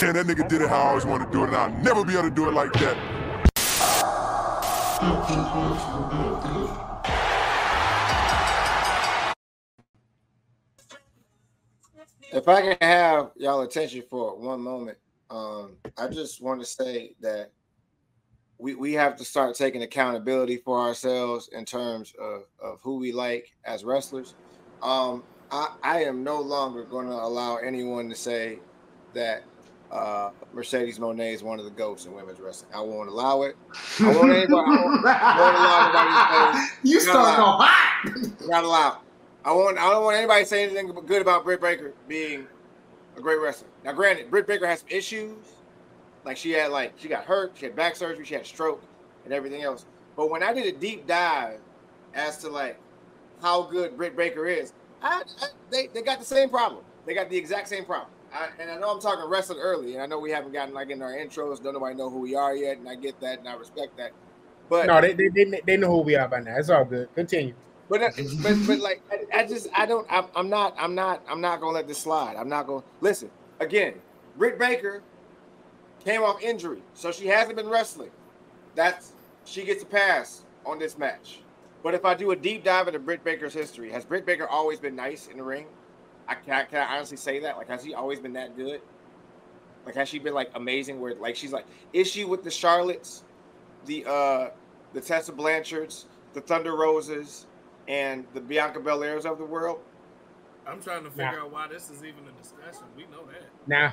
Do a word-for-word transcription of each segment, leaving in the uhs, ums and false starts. saying? That nigga did it how I always wanted to do it, and I'll never be able to do it like that. If I can have y'all attention for one moment, um, I just want to say that we, we have to start taking accountability for ourselves in terms of, of who we like as wrestlers. Um, I, I am no longer going to allow anyone to say that uh, Mercedes Moné is one of the GOATs in women's wrestling. I won't allow it. I won't, anybody, I won't, I won't allow anybody to say you start to go hot. Not allowed. I won't. I don't want anybody to say anything good about Britt Baker being a great wrestler. Now, granted, Britt Baker has some issues. Like she had, like she got hurt, she had back surgery, she had a stroke, and everything else. But when I did a deep dive as to like how good Britt Baker is, I, I they they got the same problem. They got the exact same problem. I, and I know I'm talking wrestling early, and I know we haven't gotten like in our intros. Don't nobody know who we are yet, and I get that, and I respect that. But no, they they they, they know who we are by now. It's all good. Continue. But, but but like I, I just I don't I, I'm not I'm not I'm not gonna let this slide. I'm not gonna listen again. Britt Baker came off injury, so she hasn't been wrestling. That's she gets a pass on this match. But if I do a deep dive into Britt Baker's history, has Britt Baker always been nice in the ring? I can, can I honestly say that? Like, has she always been that good? Like, has she been like amazing? Where like she's like, is she with the Charlottes, the uh, the Tessa Blanchards, the Thunder Roses, and the Bianca Belairs of the world? I'm trying to figure nah. out why this is even a discussion. We know that. Nah.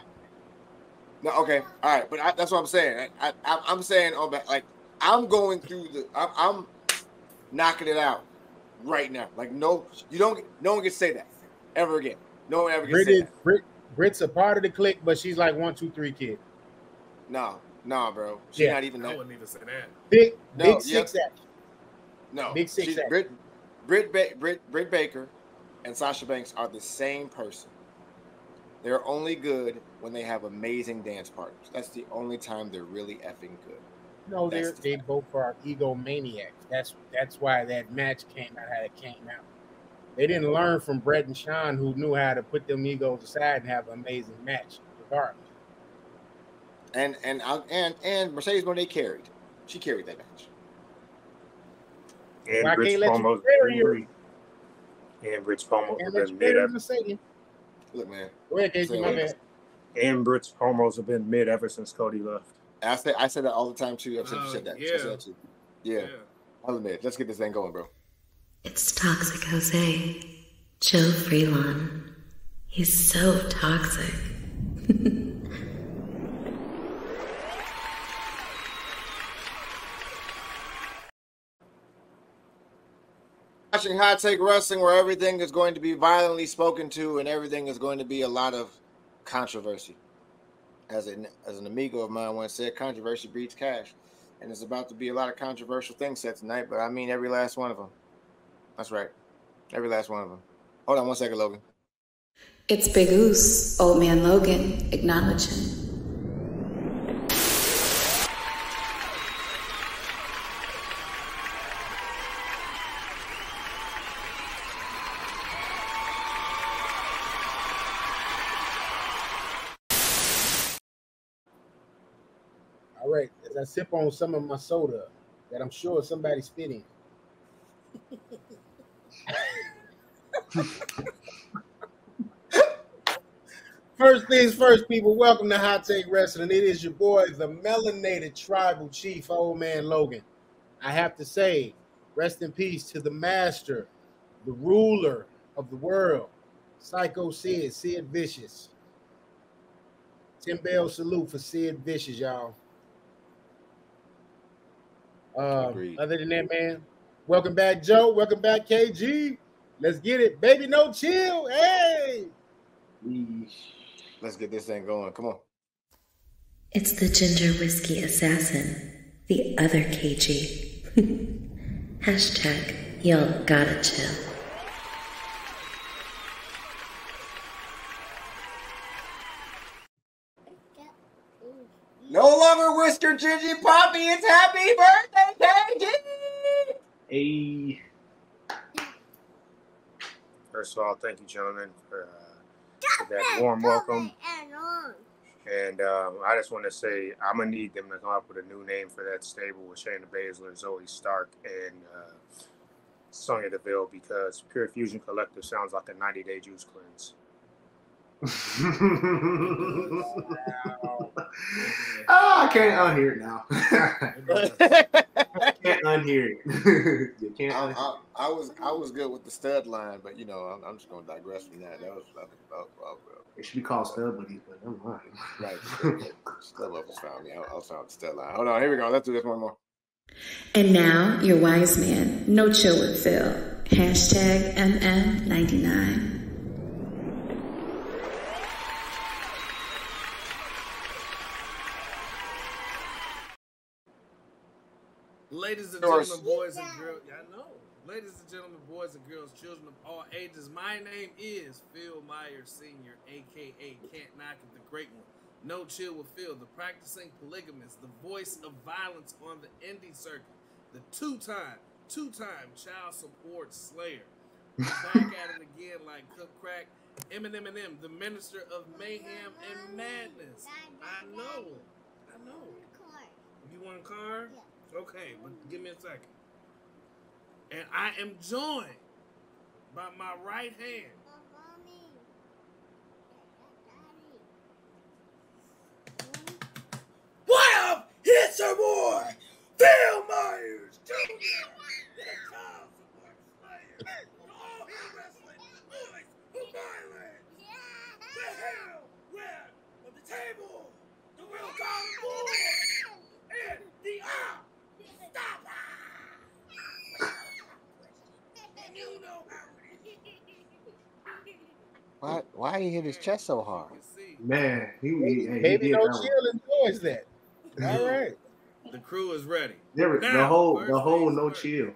No, okay. All right. But I, that's what I'm saying. I, I, I'm saying, oh, like, I'm going through the, I'm, I'm knocking it out right now. Like, no, you don't, no one can say that ever again. No one ever can Brit say is, that. Brit, Brit's a part of the clique, but she's like one, two, three kid. No, no, bro. She's yeah. not even that. I wouldn't even say that. Big, no, big yeah. six action. No. Big six she's, action. Brit, Britt, ba Britt, Britt Baker and Sasha Banks are the same person. They're only good when they have amazing dance partners. That's the only time they're really effing good. No, they're, the they time. both are egomaniacs. That's that's why that match came out how it came out. They didn't learn from Brett and Shawn, who knew how to put them egos aside and have an amazing match regardless. And and and and Mercedes Moné carried. She carried that match. And Rich, and Rich Cuomo and Rich Cuomo Look, man. Go ahead, Casey, my man. And Rich Cuomo's have been mid ever since Cody left. I said I said that all the time too. I said, uh, said that. Yeah. I said that yeah. yeah. I'll admit. Let's get this thing going, bro. It's Toxic Jose. Joe Freelon. He's so toxic. Watching Hot Take Wrestling, where everything is going to be violently spoken to and everything is going to be a lot of controversy. As an as an amigo of mine once said, controversy breeds cash, and it's about to be a lot of controversial things said tonight. But I mean, every last one of them. That's right, every last one of them. Hold on one second, Logan. It's Big Oos, Old Man Logan. Acknowledge him. I sip on some of my soda that I'm sure somebody's spitting. First things first, people, welcome to Hot Take Wrestling. It is your boy, the melanated tribal chief, Old Man Logan. I have to say, rest in peace to the master, the ruler of the world, Psycho Sid, Sid Vicious. Ten Bell salute for Sid Vicious, y'all. Um, other than that, man, welcome back, Joe. Welcome back, K G. Let's get it, baby. No chill. Hey, let's get this thing going. Come on. It's the ginger whiskey assassin, the other K G. Hashtag y'all gotta chill. No longer Whisker Gigi Poppy, it's happy birthday, K G! Hey. First of all, thank you, gentlemen, for, uh, for that warm welcome. And um, I just want to say I'm going to need them to come up with a new name for that stable with Shayna Baszler, Zoe Stark, and uh, Sonya Deville, because Pure Fusion Collective sounds like a ninety-day juice cleanse. Wow. Oh, I can't unhear it now. I can't unhear it. You can't I, unhear it. I, I was I was good with the stud line, but you know I'm, I'm just gonna digress from that. That was I think about. It should be called stud buddies, but never mind. Right, stud lovers found me. I, I found the stud line. Hold on, here we go. Let's do this one more. And now your wise man, no chill with Phil. Hashtag M M ninety-nine. Ladies and gentlemen, boys and girls, I know. Ladies and gentlemen, boys and girls, children of all ages, my name is Phil Myers Senior, a k a. Can't Knock It, the Great One. No Chill with Phil, the practicing polygamist, the voice of violence on the indie circuit, the two-time, two-time child support slayer. Back at it again like Cook Crack, Eminem and M, the minister of mayhem and madness. I know it. I know it. You want a car? Yeah. Okay, but give me a second. And I am joined by my right hand. What up? It's your boy, Phil Myers Junior The child support slayer. All his wrestling boys from my land. The hell, where, of the table, the real God and the eye. Stop! And you know how it is. Why, why he hit his chest so hard? Man, he, he, he maybe no chill enjoys that. All right. The crew is ready. There, now, the whole the whole no first. Chill.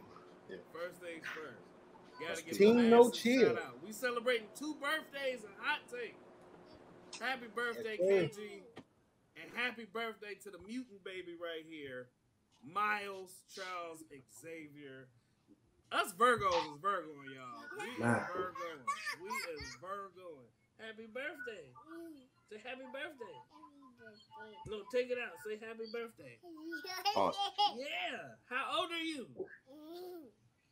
Yeah. First things first. Gotta Team no chill. We celebrating two birthdays and hot take. Happy birthday, K G, and happy birthday to the mutant baby right here. Miles, Charles, Xavier. Us Virgos is Virgoing, y'all. We nah. is Virgoing. We is Virgoing. Happy birthday. Say happy birthday. No, take it out. Say happy birthday. Oh. Yeah. How old are you?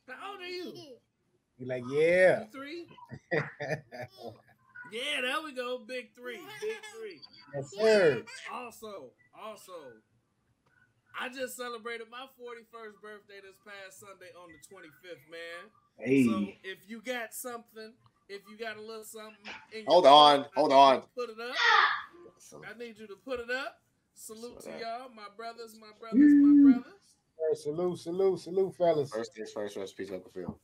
How old are you? You're like, yeah. Big three? Yeah, there we go. Big three. Big three. Yes, sir. Also, also. I just celebrated my forty-first birthday this past Sunday on the twenty-fifth, man. Hey. So if you got something, if you got a little something. In your hold on, life, hold on. Put it up. I need you to put it up. Salute to y'all, my brothers, my brothers, my brothers. Hey, salute, salute, salute, fellas. First things first, recipes up the field.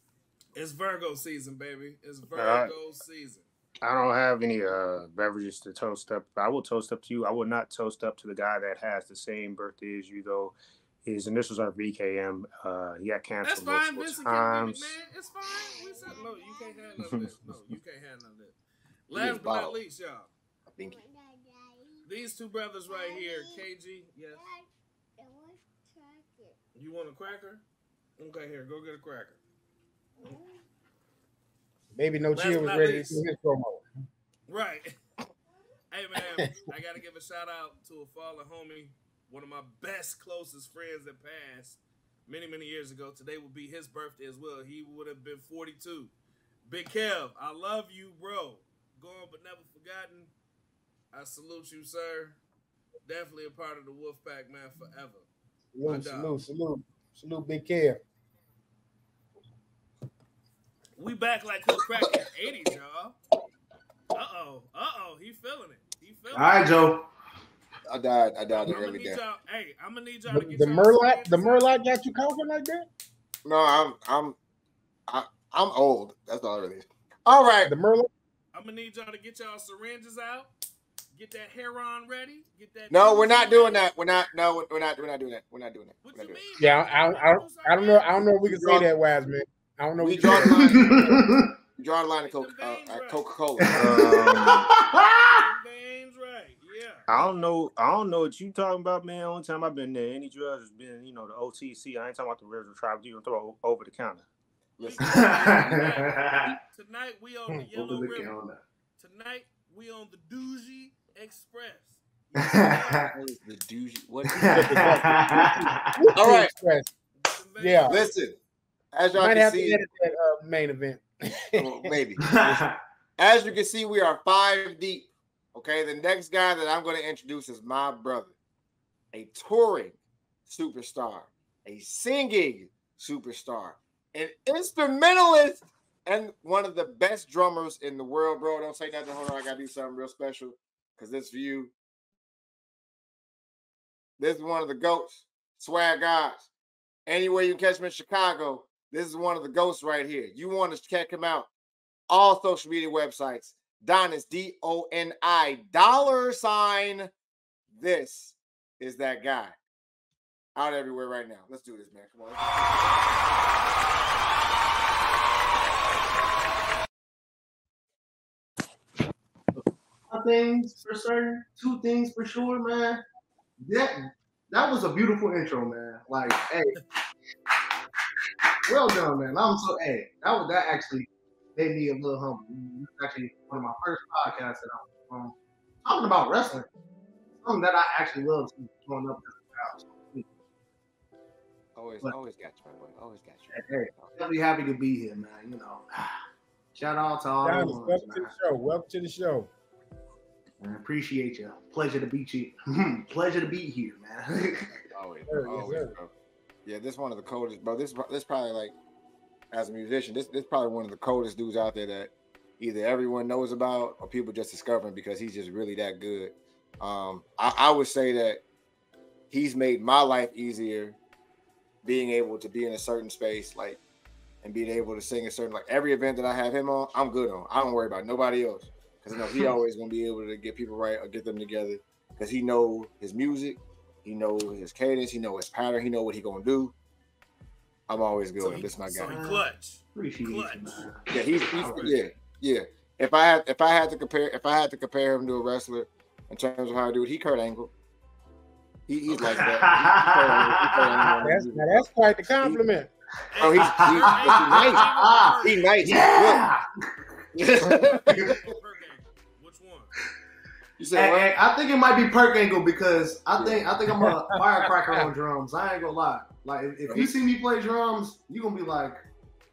It's Virgo season, baby. It's Virgo uh, season. I don't have any uh, beverages to toast up. I will toast up to you. I will not toast up to the guy that has the same birthday as you, though. His initials are V K M. Uh, he got canceled That's multiple fine, times. Vincent, man. It's fine. We said, no, you can't have none of this. No, you can't have none of this. Last but not least, y'all. I think he... These two brothers right here, K G. Yes. You want a cracker? Okay, here, go get a cracker. Baby No Chill was ready to do his promo. Right. Hey, man, I got to give a shout-out to a fallen homie, one of my best, closest friends that passed many, many years ago. Today would be his birthday as well. He would have been forty-two. Big Kev, I love you, bro. Gone but never forgotten. I salute you, sir. Definitely a part of the Wolfpack, man, forever. Salute, salute, salute. Salute, Big Kev. We back like Cook Crack in the eighties, y'all. Uh-oh. Uh-oh. He feeling it. He feeling it. All right, Joe. I died. I died in every day. Hey, I'm going to need y'all to get the Murloc. The Murloc got you coughing like that? No, I'm I'm I, I'm old. That's all it is. All right. The Murloc. I'm going to need y'all to get y'all syringes out. Get that Heron ready. Get that. No, we're not doing that. We're not. No, we're not. We're not doing that. We're not doing that. What you mean? Yeah, I, I, I, I don't know. I don't know if we can say that, wise man. I don't know. We draw the line. Draw the line at Coca, uh, right. Coca-Cola. Um, right. Yeah. I don't know. I don't know what you talking about, man. Only time I've been there, any drugs has been, you know, the O T C. I ain't talking about the original tribe. You gonna throw over the counter? Listen. Tonight, tonight we on the Yellow River. Tonight we on the Doogie Express. What is the douche? What is the All right. Yeah. Listen, as y'all can see, edit that, uh, main event. Well, maybe. Listen, as you can see, we are five deep. Okay, the next guy that I'm going to introduce is my brother, a touring superstar, a singing superstar, an instrumentalist, and one of the best drummers in the world, bro. Don't say nothing. Hold on, I got to do something real special because this is for you. This is one of the GOATs, Swag Guys. Anywhere you catch him in Chicago, this is one of the GOATs right here. You want to check him out. All social media websites. Donis, D O N I, dollar sign. This is that guy. Out everywhere right now. Let's do this, man. Come on. Things for certain. Two things for sure, man. That, that was a beautiful intro, man. Like, hey. Well done, man. I'm so, hey, that was, that actually made me a little humble. This is actually one of my first podcasts that I was um, talking about wrestling. Something that I actually loved growing up as a child. Always, but, always got you, my boy. Always got you. Hey, hey, definitely happy to be here, man. You know, shout out to all of you. Welcome to the show. Welcome to the show. I appreciate you. Pleasure to meet you. Pleasure to be here, man. Always, always, bro. Yeah, this one of the coldest, bro. This, this probably like, as a musician, this, this probably one of the coldest dudes out there that either everyone knows about or people just discovering because he's just really that good. Um, I, I would say that he's made my life easier being able to be in a certain space, like, and being able to sing a certain, like, every event that I have him on, I'm good on. I don't worry about nobody else. Because I know he always going to be able to get people right or get them together because he know his music, he know his cadence, he know his pattern, he know what he going to do. I'm always good. So he, this is my so guy. He clutch. Appreciate clutch. Yeah, he's, he's yeah, yeah. If I had if I had to compare if I had to compare him to a wrestler in terms of how I do it, he Kurt Angle. He, he's like that. He, he Kurt Angle, he Kurt Angle, that's, that's quite the compliment. He, oh, he's, he's, he's nice. He nice. Yeah. He's good. You said, hey, hey, I think it might be Perk Angle because I yeah. think I think I'm a firecracker on drums. I ain't gonna lie. Like if, if you see me play drums, you are gonna be like,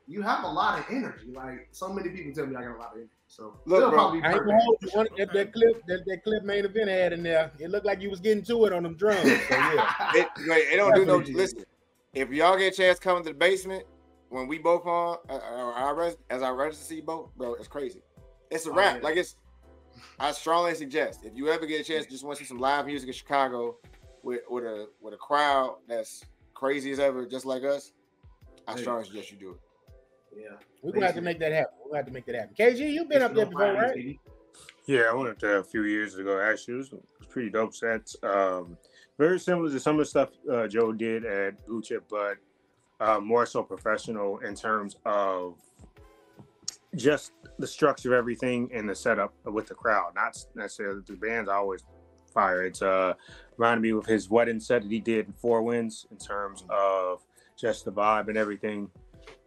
you have a lot of energy. Like so many people tell me I got a lot of energy. So look, bro, I ain't gonna hold you. That, that clip, that, that clip main event had in there. It looked like you was getting to it on them drums. So yeah, it, it don't do no. Listen, if y'all get a chance coming to the basement when we both on, uh, or I rest, as I register see both, bro, it's crazy. It's a wrap. Oh, yeah. Like it's. I strongly suggest if you ever get a chance, just want to see some live music in Chicago with, with a with a crowd that's crazy as ever, just like us. I strongly suggest you do it. Yeah, we're gonna have to make that happen. We're gonna have to make that happen. K G, you've been up there before, right? Yeah, I went up there a few years ago. Actually, it was, it was pretty dope sets. Um, very similar to some of the stuff uh, Joe did at Blue Chip, but uh, more so professional in terms of just the structure of everything and the setup with the crowd, not necessarily the bands. I always fire. It's uh, reminded me of his wedding set that he did in Four Winds in terms of just the vibe and everything.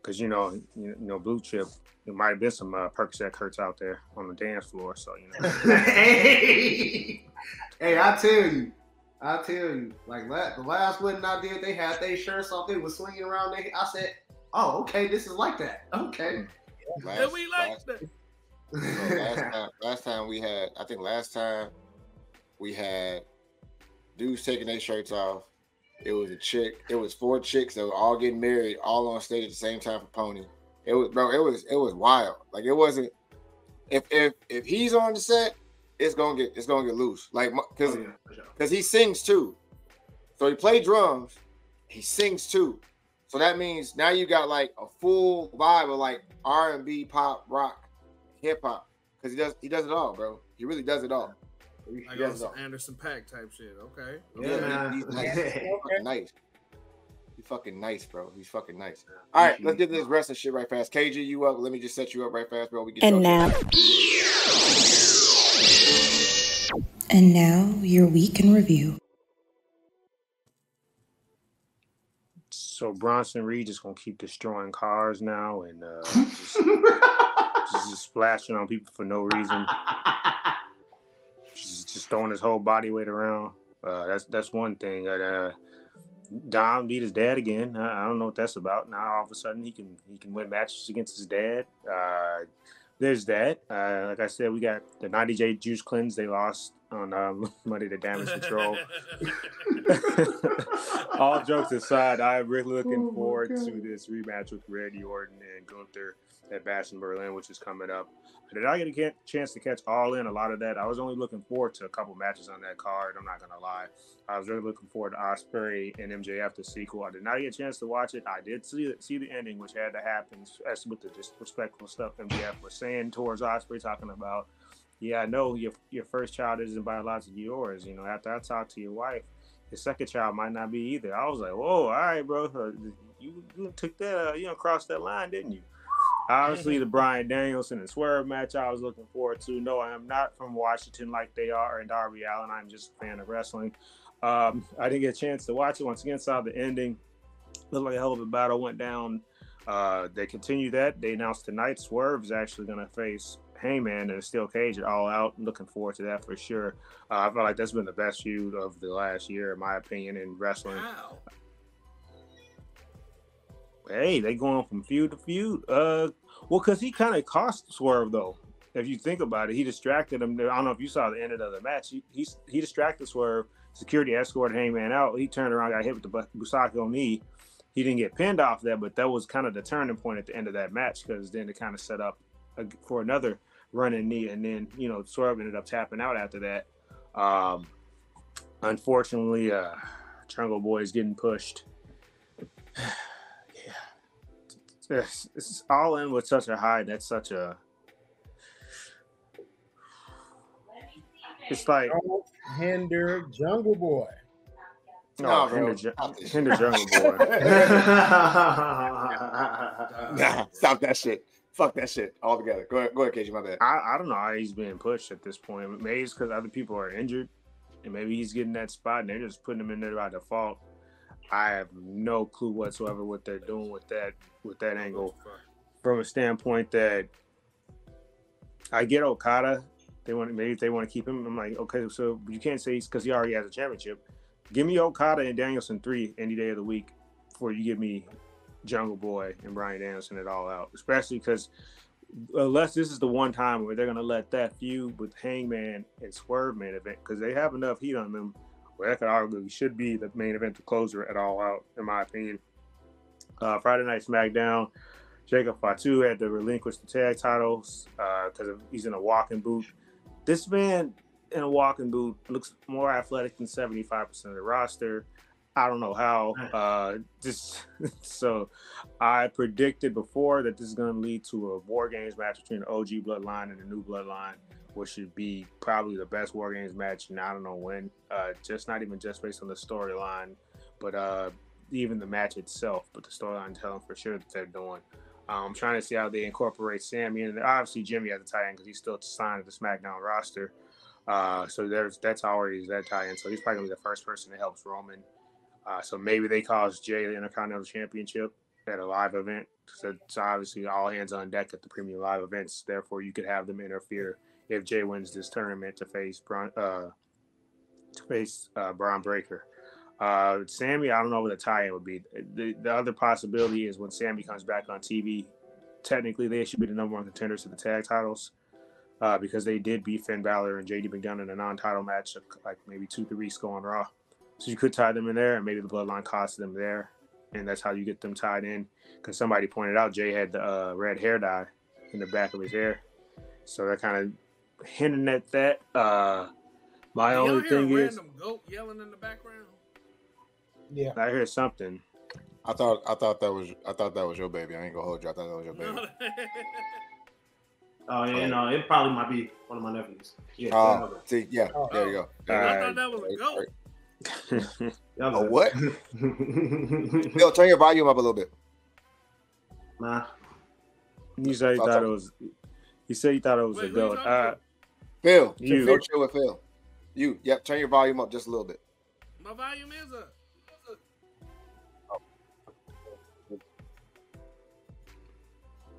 Because you know, you know, Blue Chip, there might have been some uh, Percocet Kurtz out there on the dance floor. So you know, hey, hey, I tell you, I tell you, like that, the last wedding I did, they had their shirts off. They were swinging around. They, I said, oh, okay, this is like that. Okay. Last, and we like last, that. So last, time, last time we had, I think last time we had dudes taking their shirts off. It was a chick. It was four chicks that were all getting married, all on stage at the same time for Pony. It was, bro. It was, it was wild. Like it wasn't. If if if he's on the set, it's gonna get it's gonna get loose. Like because oh, yeah, because he sings too. So he plays drums. He sings too. So that means now you got like a full vibe of like R and B, pop, rock, hip hop. Cause he does he does it all, bro. He really does it all. He I guess Anderson Pac type shit. Okay. Yeah, man. He's nice. He's fucking nice. He's fucking nice, bro. He's fucking nice. All right, let's get this wrestling shit right fast. K G, you up? Let me just set you up right fast, bro. We get and now. And now your week in review. So Bronson Reed just gonna keep destroying cars now and uh, just, just, just splashing on people for no reason. Just, just throwing his whole body weight around. Uh, that's that's one thing. That, uh, Dom beat his dad again. I, I don't know what that's about. Now all of a sudden he can he can win matches against his dad. Uh, there's that. Uh, like I said, we got the ninety day juice cleanse. They lost on um, Money to Damage Control. All jokes aside, I'm really looking oh forward to this rematch with Randy Orton and Gunther at Bash in Berlin, which is coming up. Did I get a chance to catch All In? A lot of that. I was only looking forward to a couple matches on that card. I'm not going to lie. I was really looking forward to Ospreay and M J F, the sequel. I did not get a chance to watch it. I did see the, see the ending, which had to happen, as with the disrespectful stuff M J F was saying towards Ospreay, talking about, yeah, I know your, your first child isn't biologically yours. You know, after I talk to your wife, the second child might not be either. I was like, whoa, all right, bro. You, you took that, uh, you know, crossed that line, didn't you? Obviously, the Bryan Danielson and Swerve match I was looking forward to. No, I am not from Washington like they are in Darby Allin. I'm just a fan of wrestling. Um, I didn't get a chance to watch it. Once again, saw the ending. Looked like a hell of a battle went down. Uh, they continue that. They announced tonight Swerve is actually going to face Hangman in a steel cage at All Out. I'm looking forward to that for sure. Uh, I feel like that's been the best feud of the last year, in my opinion, in wrestling. Wow. Hey, they going from feud to feud. Uh, well, because he kind of cost Swerve, though. If you think about it, he distracted him. I don't know if you saw the end of the match. He he, he distracted Swerve. Security escorted Hangman out. He turned around, got hit with the Busako knee. He didn't get pinned off that, but that was kind of the turning point at the end of that match, because then it kind of set up a, for another running knee. And then, you know, Swerve ended up tapping out after that. Um, unfortunately, uh, Jungle Boy is getting pushed. It's, it's All In with such a high. That's such a. It's like don't hinder Jungle Boy. No, no hinder, ju hinder Jungle Boy. Nah, stop that shit. Fuck that shit altogether. Go ahead, go ahead, Casey. My bad. I, I don't know how he's being pushed at this point. Maybe it's because other people are injured, and maybe he's getting that spot, and they're just putting him in there by default. I have no clue whatsoever what they're doing with that with that angle, from a standpoint that I get Okada. They want maybe if they want to keep him. I'm like, okay, so you can't say he's because he already has a championship. Give me Okada and Danielson three any day of the week before you give me Jungle Boy and Bryan Danielson at All Out. Especially because unless this is the one time where they're gonna let that feud with Hangman and Swerve main event, because they have enough heat on them. Well, that could arguably should be the main event, the closer at All Out, in my opinion. Uh, Friday Night SmackDown, Jacob Fatu had to relinquish the tag titles because uh, he's in a walking boot. This man in a walking boot looks more athletic than seventy-five percent of the roster. I don't know how. Uh, just so I predicted before that this is going to lead to a War Games match between the O G Bloodline and the New Bloodline, which should be probably the best War Games match, and I don't know when. Uh, just not even just based on the storyline, but uh, even the match itself. But the storyline telling for sure that they're doing. I'm um, trying to see how they incorporate Sammy, and obviously Jimmy at the tie-in because he's still signed to the SmackDown roster. Uh, so there's that's already that tie-in. So he's probably gonna be the first person that helps Roman. Uh, so maybe they cause Jay the Intercontinental Championship at a live event. So it's obviously all hands on deck at the premium live events. Therefore, you could have them interfere if Jay wins this tournament to face Braun, uh, to face uh, Braun Breaker. Uh, Sammy, I don't know what the tie-in would be. The, the other possibility is when Sammy comes back on T V, technically they should be the number one contenders to the tag titles uh, because they did beat Finn Balor and J D McDonough in a non-title match like maybe two, three weeks ago on Raw. So you could tie them in there, and maybe the Bloodline costs them there, and that's how you get them tied in. Because somebody pointed out Jay had the uh, red hair dye in the back of his hair. So that kind of hinting at that. Uh, my you only thing is, random goat yelling in the background. Yeah, I hear something. I thought, I thought that was, I thought that was your baby. I ain't gonna hold you. I thought that was your baby. Oh yeah, oh. No, it probably might be one of my nephews. Yeah, uh, see, yeah, oh. There you go. There I right. thought that was a goat. A what? Yo, turn your volume up a little bit. Nah, you said you thought it was. You said you thought it was Wait, a goat. Uh, Phil, you Phil, chill with Phil. You, yep. Turn your volume up just a little bit. My volume is up.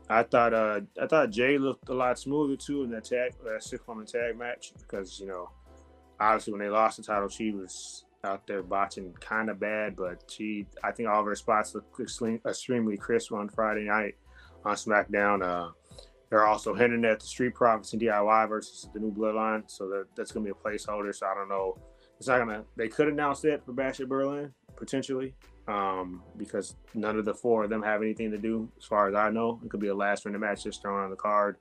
I thought, uh, I thought Jay looked a lot smoother too in that tag, that six woman tag match because you know obviously when they lost the title, she was out there botching kind of bad, but she, I think all of her spots looked extremely crisp on Friday night on SmackDown. Uh, they're also hinting at the Street Profits and D I Y versus the New Bloodline, so that, that's going to be a placeholder. So I don't know. It's not going to, they could announce it for Bash at Berlin, potentially, um, because none of the four of them have anything to do, as far as I know. It could be a last minute match just thrown on the card.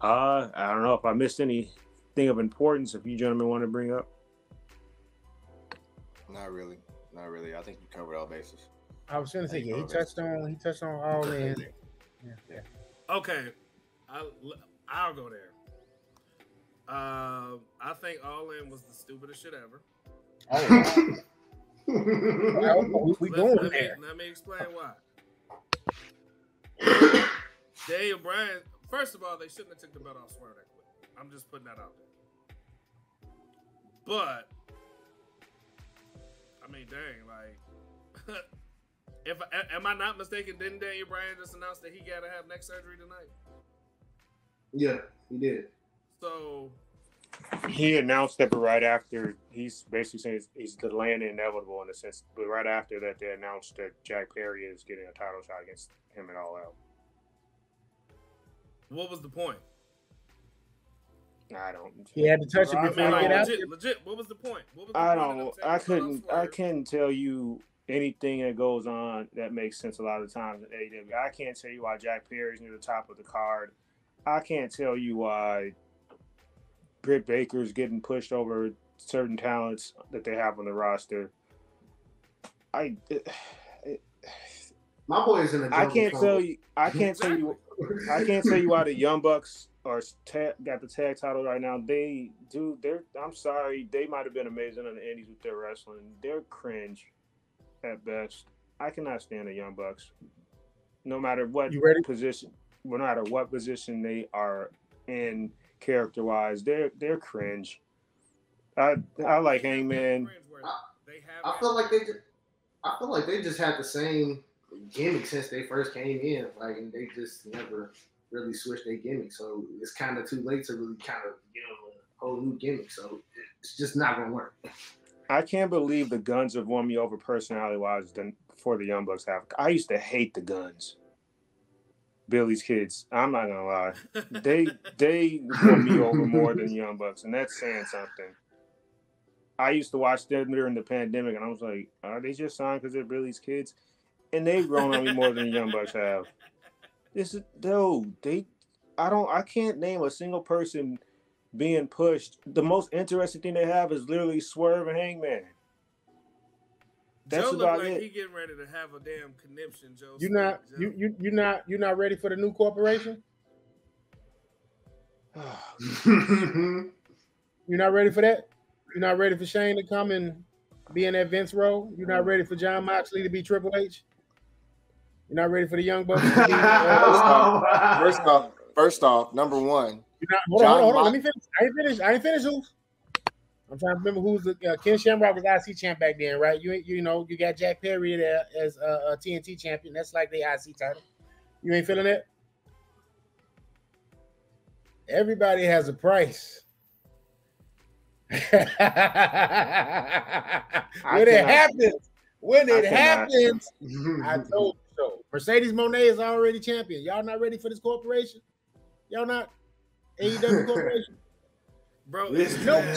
Uh, I don't know if I missed anything of importance, if you gentlemen want to bring up. Not really, not really. I think you covered all bases. I was going to say, yeah, he touched on, he touched on all in. Yeah. yeah. Okay, I, I'll go there. Uh, I think All In was the stupidest shit ever. Oh, wow. we doing let, there. Me, let me explain why. Daniel Bryan. First of all, they shouldn't have took the belt off Swerve that quick. I'm just putting that out there. But I mean, dang, like, if I, am I not mistaken? Didn't Daniel Bryan just announce that he got to have neck surgery tonight? Yeah, he did. So he announced that, but right after, he's basically saying he's, he's delaying the inevitable in a sense. But right after that, they announced that Jack Perry is getting a title shot against him and All Out. What was the point? I don't. He had to touch it before I mean, he like, get legit, out. Legit. What was the point? What was the I point don't. I couldn't. I can't tell you anything that goes on that makes sense a lot of the times in A E W. I can't tell you why Jack Perry's near the top of the card. I can't tell you why Britt Baker's getting pushed over certain talents that they have on the roster. I. It, it, My boy is in the. I can't tell you. I can't tell you. I can't tell you why the Young Bucks are tag, got the tag title right now. They do. They're. I'm sorry. They might have been amazing on the Indies with their wrestling. They're cringe at best. I cannot stand the Young Bucks, no matter what position. No matter what position they are in, character-wise, they're they're cringe. I I like Hangman. I, I feel like they. Just, I feel like they just had the same gimmick since they first came in, like, and they just never really switched their gimmick, so it's kind of too late to really kind of give them a whole new gimmick, so it's just not gonna work. I can't believe the Guns have won me over personality wise than before the Young Bucks have. I used to hate the Guns, Billy's kids, I'm not gonna lie. They they won me over more than Young Bucks, and that's saying something. I used to watch them during the pandemic, and I was like, are they just signed because they're Billy's kids? And they've grown on me more than the Young Bucks have. This is, though, they, I don't, I can't name a single person being pushed. The most interesting thing they have is literally Swerve and Hangman. That's Joe about like it. He getting ready to have a damn conniption, Joe. You not, you you you not, you not ready for the new corporation. You're not ready for that. You're not ready for Shane to come and be in that Vince role. You're not ready for John Moxley to be Triple H. You're not ready for the Young Bucks. To be, uh, first, off, first off, first off, number one. You're not, hold John on, hold on, hold on. Let me finish. I ain't finished. I ain't finished. Who? I'm trying to remember who's the uh, Ken Shamrock was I C champ back then, right? You you know you got Jack Perry there as a, a T N T champion. That's like the I C title. You ain't feeling it. Everybody has a price. when it happens, when it happens, I told you so. Mercedes Moné is already champion. Y'all not ready for this corporation? Y'all not A E W corporation? Bro, it's no man.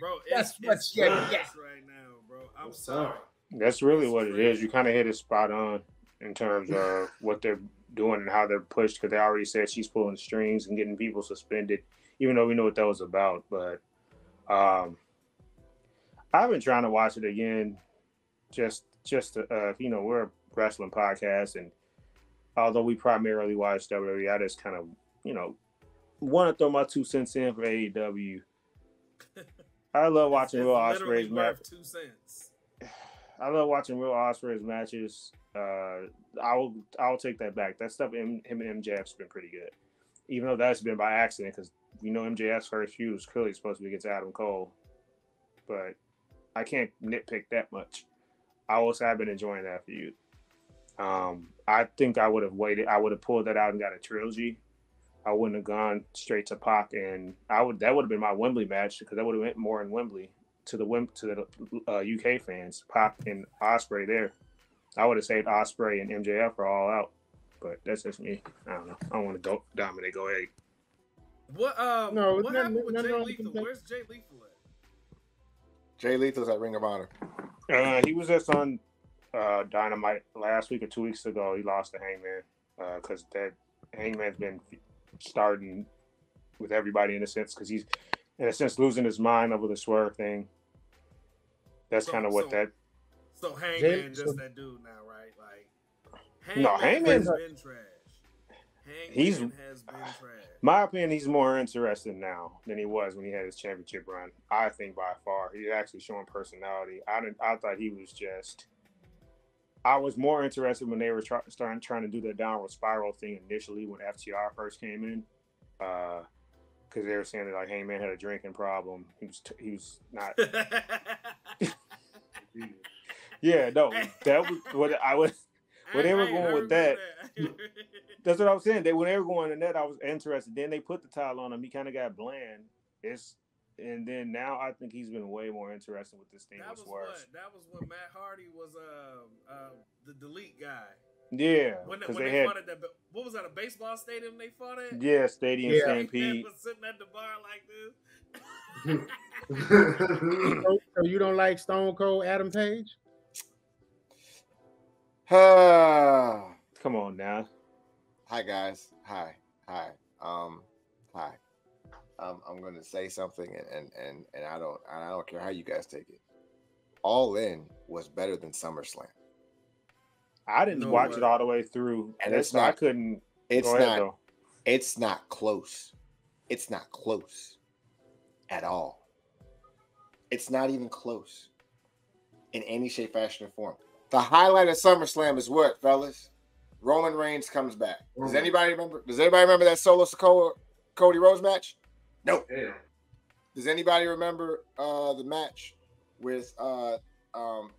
Bro, that's it's, what you got right now, bro. I'm sorry. That's really it's what crazy. It is. You kind of hit it spot on in terms of what they're doing and how they're pushed, because they already said she's pulling strings and getting people suspended, even though we know what that was about. But um, I've been trying to watch it again, just just to, uh, you know, we're a wrestling podcast, and although we primarily watch W W E, I just kind of, you know, want to throw my two cents in for A E W. I love watching Will Ospreay's match. Two cents. I love watching Will Ospreay's matches. Uh, I will I will take that back. That stuff him, him and M J F's been pretty good, even though that's been by accident, because we know M J F's first feud was clearly supposed to be against Adam Cole, but I can't nitpick that much. I will say I've been enjoying that feud. Um, I think I would have waited. I would have pulled that out and got a trilogy. I wouldn't have gone straight to Pac, and I would that would have been my Wembley match, because that would have went more in Wembley to the to the uh, U K fans. Pac and Ospreay there. I would have saved Ospreay and M J F for All Out, but that's just me. I don't know. I don't want to go dominate. Go ahead. What? Uh, no, what happened no, with no, Jay no, Lethal? No. Where's Jay Lethal at? Jay Lethal's at Ring of Honor. Uh, he was just on uh, Dynamite last week or two weeks ago. He lost to Hangman because uh, that Hangman's been starting with everybody in a sense, because he's in a sense losing his mind over the Swerve thing. That's so, kind of what so, that. So Hangman Jay, just so, that dude now, right? Like Hangman no, Hangman's has been trash. Hangman he's, has been trash. My opinion, he's more interesting now than he was when he had his championship run. I think by far he's actually showing personality. I didn't. I thought he was just. I was more interested when they were try, starting trying to do the downward spiral thing initially when F T R first came in, because uh, they were saying that like Hangman had a drinking problem. He was t he was not. Yeah, no, that was what I was. When they were going with that, that. That's what I was saying. They when they were going in that, I was interested. Then they put the title on him. He kind of got bland. It's and then now I think he's been way more interested with this thing. That was what that was when Matt Hardy was uh, uh the delete guy. Yeah, when, when they, they had, fought at that, what was that, a baseball stadium they fought at? Yeah, Stadium yeah. Stampede. Was sitting at the bar like this. so, so you don't like Stone Cold Adam Page? Uh, Come on now. Hi guys. Hi. Hi. Um hi. Um I'm gonna say something and, and and and I don't I don't care how you guys take it. All In was better than SummerSlam. I didn't no watch way. it all the way through. And it's not I couldn't it's not ahead, it's not close. It's not close at all. It's not even close in any shape, fashion, or form. The highlight of SummerSlam is what, fellas? Roman Reigns comes back. Does anybody remember? Does anybody remember that Solo Sikoa Cody Rhodes match? No. Damn. Does anybody remember uh, the match with uh, um,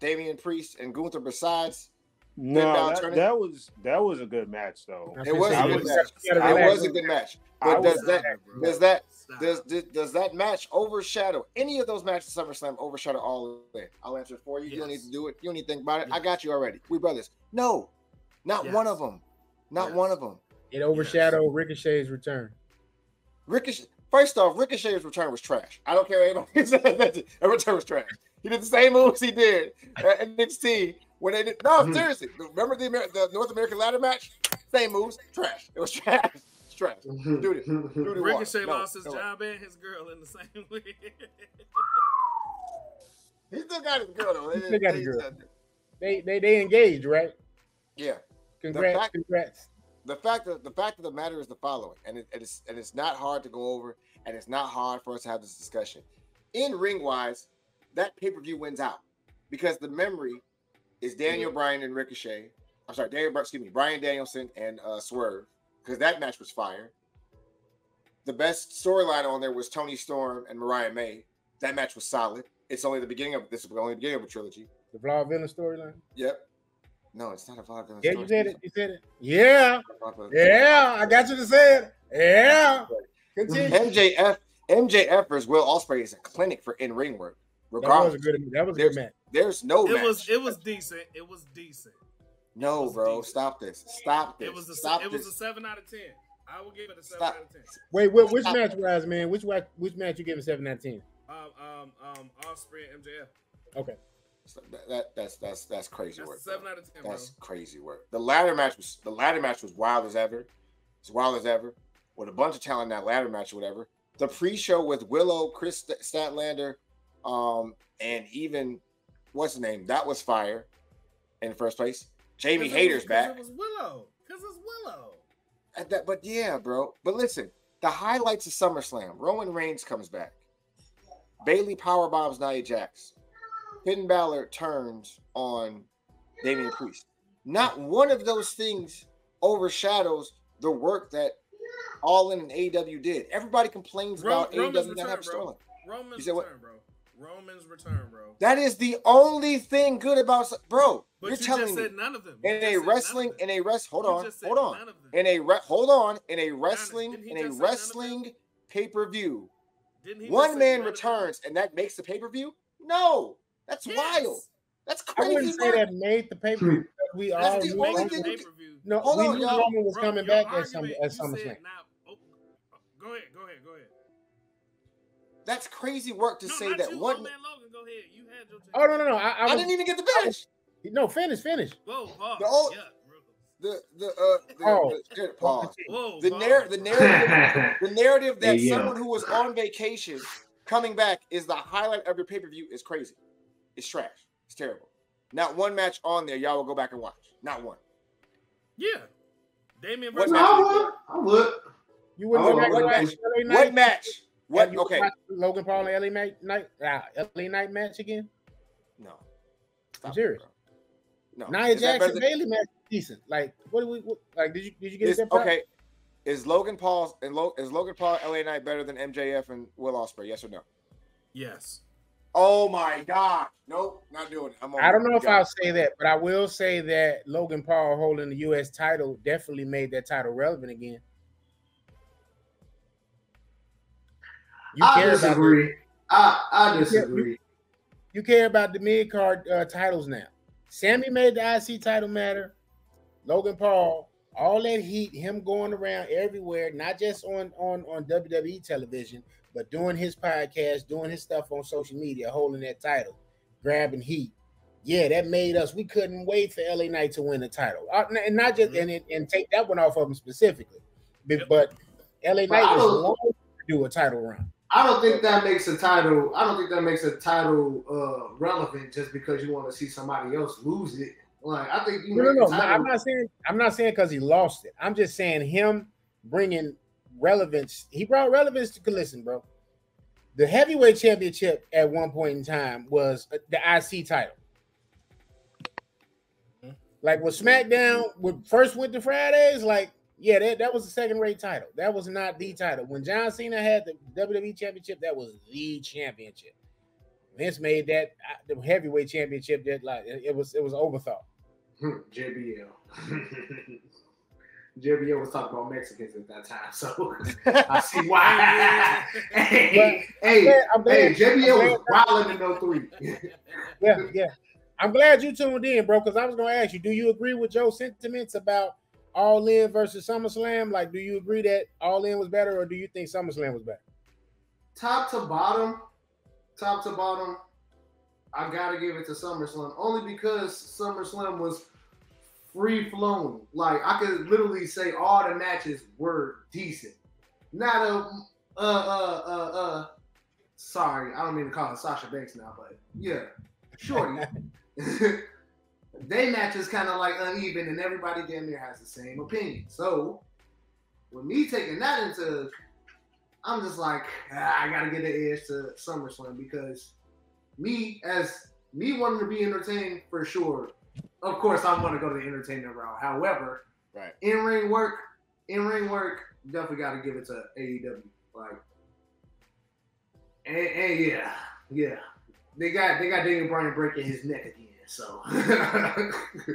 Damian Priest and Gunther? Besides, no, that, that was that was a good match though. It was a good match. It was a good match. But does that does that does does that match overshadow any of those matches? SummerSlam overshadow all of it. I'll answer it for you. Yes. You don't need to do it. You don't need to think about it. Yes. I got you already. We brothers. No, not yes. one of them. Not yes. one of them. It overshadowed yes. Ricochet's return. Ricochet. First off, Ricochet's return was trash. I don't care what anybody says. That return was trash. He did the same moves he did at N X T when they did. No, mm-hmm. seriously. Remember the Amer the North American Ladder match? Same moves. Trash. It was trash. Trash. Do this. Do this. Ricochet no, lost his no. job and his girl in the same week. He still got his girl though. He still got his girl. They they they engaged, right? Yeah. Congrats. The fact, congrats. The fact that the fact of the matter is the following, and it, it is and it's not hard to go over, and it's not hard for us to have this discussion. In ring wise, that pay per view wins out because the memory is Daniel mm-hmm. Bryan and Ricochet. I'm sorry, Daniel. Excuse me, Bryan Danielson and uh, Swerve. Because that match was fire. The best storyline on there was Toni Storm and Mariah May. That match was solid. It's only the beginning of this is only the beginning of a trilogy. The Vlad Villa storyline. Yep. No, it's not a Vlad Villa. Yeah, story. You said it. You said it. Yeah. Yeah, I got you to say it. Yeah. Continue. M J F M J F versus Will Ospreay is a clinic for in ring work. Regardless, that was a good. That was a good match. There's no. It match. was. It was decent. It was decent. No, bro, stop this. Stop this. It was a, stop it was a seven out of ten. I will give it a seven stop. out of ten. Wait, what, which stop. match wise, man? Which which match you giving seven out of ten? Um, um, um, Ospreay and M J F. Okay, so that, that that's that's that's crazy that's work. Seven bro. out of ten. That's bro. crazy work. The ladder match was the ladder match was wild as ever. It's wild as ever with a bunch of talent in that ladder match or whatever. The pre-show with Willow, Chris Statlander, um, and even what's the name? That was fire in the first place. Jamie Hayter's back. Because it was Willow. Because it's Willow. At that, but yeah, bro. But listen, the highlights of SummerSlam. Roman Reigns comes back. Bayley powerbombs Nia Jax. Finn Balor turns on Damian Priest. Not one of those things overshadows the work that All In and A E W did. Everybody complains Ro about Roman's A E W return, not having stolen. Roman's return, bro. Roman's return, bro. That is the only thing good about, bro. But you're you telling just said me none of them. You in a wrestling, in a rest, hold on, hold on, in a re, hold on, in a wrestling, in a wrestling pay-per-view, one man returns and that makes the pay-per-view? No, that's yes. wild. That's crazy. I wouldn't say that made the pay-per-view. We that's all the only thing. No, hold we on, knew y'all. Roman was bro, coming back at some at SummerSlam. Oh, go ahead, go ahead, go ahead. That's crazy work to no, say that. You, one. Man, Logan, go ahead. You had your oh no, no, no! I, I, I was, didn't even get the finish. No, finish, finish. Whoa, oh, the old, yeah, the the uh, the, oh. the, pause. Whoa, the, narr the narrative, the narrative that yeah, yeah. someone who was on vacation coming back is the highlight of your pay per view is crazy. It's trash. It's terrible. Not one match on there, y'all will go back and watch. Not one. Yeah, Damian. What match? I would. I would. You wouldn't go back and watch. What match? What? Okay. Logan Paul and L A Knight, Knight, uh, L A Knight match again? No. Stop I'm serious. It, no. Nia Jackson Bayley match decent. Like what do we what, like? Did you did you get is, it that okay? Is Logan Paul's and Lo, is Logan Paul L A Knight better than M J F and Will Ospreay? Yes or no? Yes. Oh my God! Nope, not doing it. I'm on I don't know if job. I'll say that, but I will say that Logan Paul holding the U S title definitely made that title relevant again. You I care disagree. About the, I, I disagree. You, you care about the mid-card uh, titles now. Sammy made the I C title matter. Logan Paul, all that heat, him going around everywhere, not just on, on, on W W E television, but doing his podcast, doing his stuff on social media, holding that title, grabbing heat. Yeah, that made us. We couldn't wait for L A Knight to win the title. Uh, and not just mm-hmm. and, and take that one off of him specifically. But, but L A Knight wow. was long to do a title run. I don't think that makes a title. I don't think that makes a title uh, relevant just because you want to see somebody else lose it. Like I think you no, no, no. I'm not saying. I'm not saying because he lost it. I'm just saying him bringing relevance. He brought relevance to listen, bro. The heavyweight championship at one point in time was the I C title. Mm-hmm. Like with SmackDown, when first went to Fridays, like. Yeah, that, that was a second-rate title. That was not the title. When John Cena had the W W E Championship, that was the championship. Vince made that uh, the heavyweight championship. That like it, it was it was overthought. J B L, J B L was talking about Mexicans at that time, so I see why. hey, but hey, I'm glad, I'm glad, hey, J B L was wilding in oh three. yeah, yeah. I'm glad you tuned in, bro, because I was going to ask you. Do you agree with Joe's sentiments about? All In versus SummerSlam, like, do you agree that All In was better, or do you think SummerSlam was better? Top to bottom, top to bottom, I gotta give it to SummerSlam only because SummerSlam was free flowing. Like, I could literally say all the matches were decent. Not a uh uh uh uh. Sorry, I don't mean to call it Sasha Banks now, but yeah, shorty. They match is kind of like uneven, and everybody damn near has the same opinion. So, with me taking that into, I'm just like, ah, I gotta get the edge to SummerSlam because me as me wanting to be entertained for sure. Of course, I want to go to the entertainment route. However, right, in ring work, in ring work, definitely gotta give it to A E W. Like, and, and yeah, yeah, they got they got Daniel Bryan breaking his neck again. So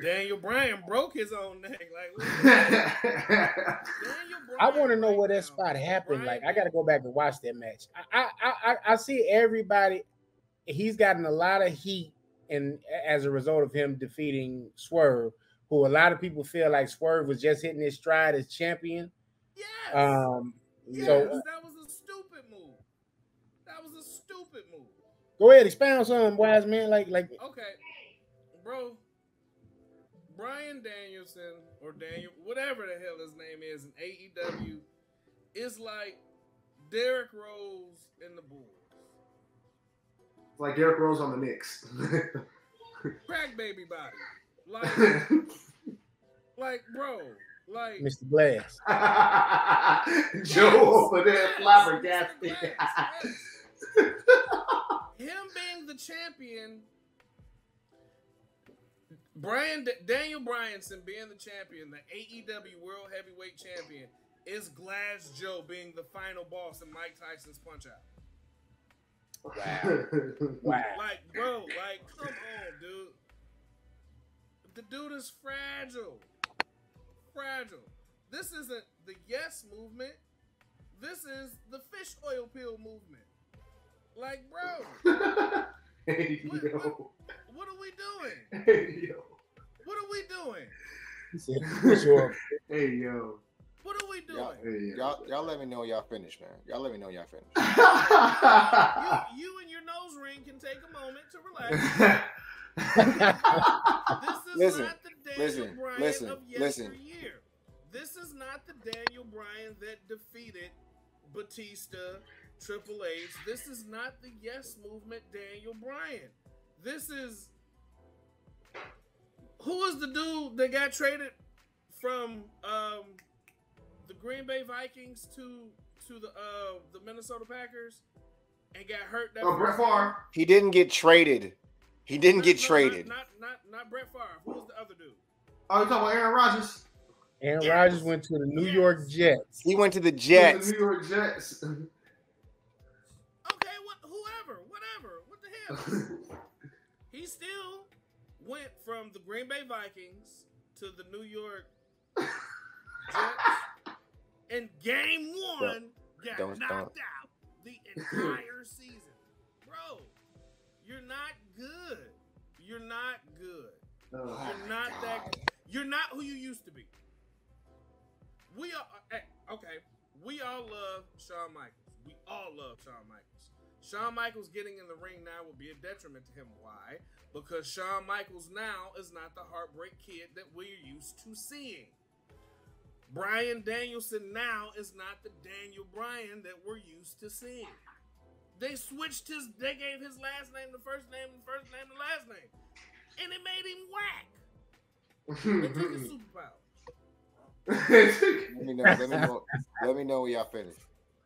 Daniel Bryan broke his own neck. Like I want to know right where that spot happened. Bryan. Like I got to go back and watch that match. I, I I I see everybody. He's gotten a lot of heat, and as a result of him defeating Swerve, who a lot of people feel like Swerve was just hitting his stride as champion. Yes. Um. Yes, so uh, that was a stupid move. That was a stupid move. Go ahead, expound some, wise man. Like like. Okay. Bro, Bryan Danielson or Daniel, whatever the hell his name is in A E W, is like Derrick Rose in the Bulls. Like Derrick Rose on the Knicks. Crack baby body. Like, like bro, like Mister Glass. Joe over there flabbergasted. Him being the champion. Bryan, Daniel Bryanson being the champion, the A E W World Heavyweight Champion, is Glass Joe being the final boss in Mike Tyson's Punch-Out. Wow. Wow. Like, bro, like, come on, dude. The dude is fragile. Fragile. This isn't the yes movement. This is the fish oil pill movement. Like, bro. Hey, what, yo. What, what are we doing? Hey, yo. What are we doing? Hey, yo. What are we doing? Y'all y'all let me know y'all finished, man. Y'all let me know y'all finished. you, you and your nose ring can take a moment to relax. This is listen, not the Daniel Bryan listen, of yesteryear. Listen. This is not the Daniel Bryan that defeated Batista, Triple H. This is not the Yes Movement Daniel Bryan. This is... Who is the dude that got traded from um, the Green Bay Vikings to to the uh, the Minnesota Packers and got hurt? That oh, Brett Favre. He didn't get traded. He didn't no, get no, traded. Not, not, not Brett Favre. Who was the other dude? Oh, you're talking about Aaron Rodgers. Aaron yes. Rodgers went to the New yes. York Jets. He went to the Jets. To the New York Jets. Okay, what, whoever, whatever, what the hell? He still went from the Green Bay Vikings to the New York Jets, and game one got don't, knocked don't. out the entire season. Bro, you're not good. You're not good. Oh, you're not God. that good. You're not who you used to be. We are, hey, okay, we all love Shawn Michaels. We all love Shawn Michaels. Shawn Michaels getting in the ring now will be a detriment to him. Why? Because Shawn Michaels now is not the heartbreak kid that we're used to seeing. Bryan Danielson now is not the Daniel Bryan that we're used to seeing. They switched his, they gave his last name the first name, the first name the last name. And it made him whack. They took his superpower. let me know. Let me know. Let me know when y'all finish.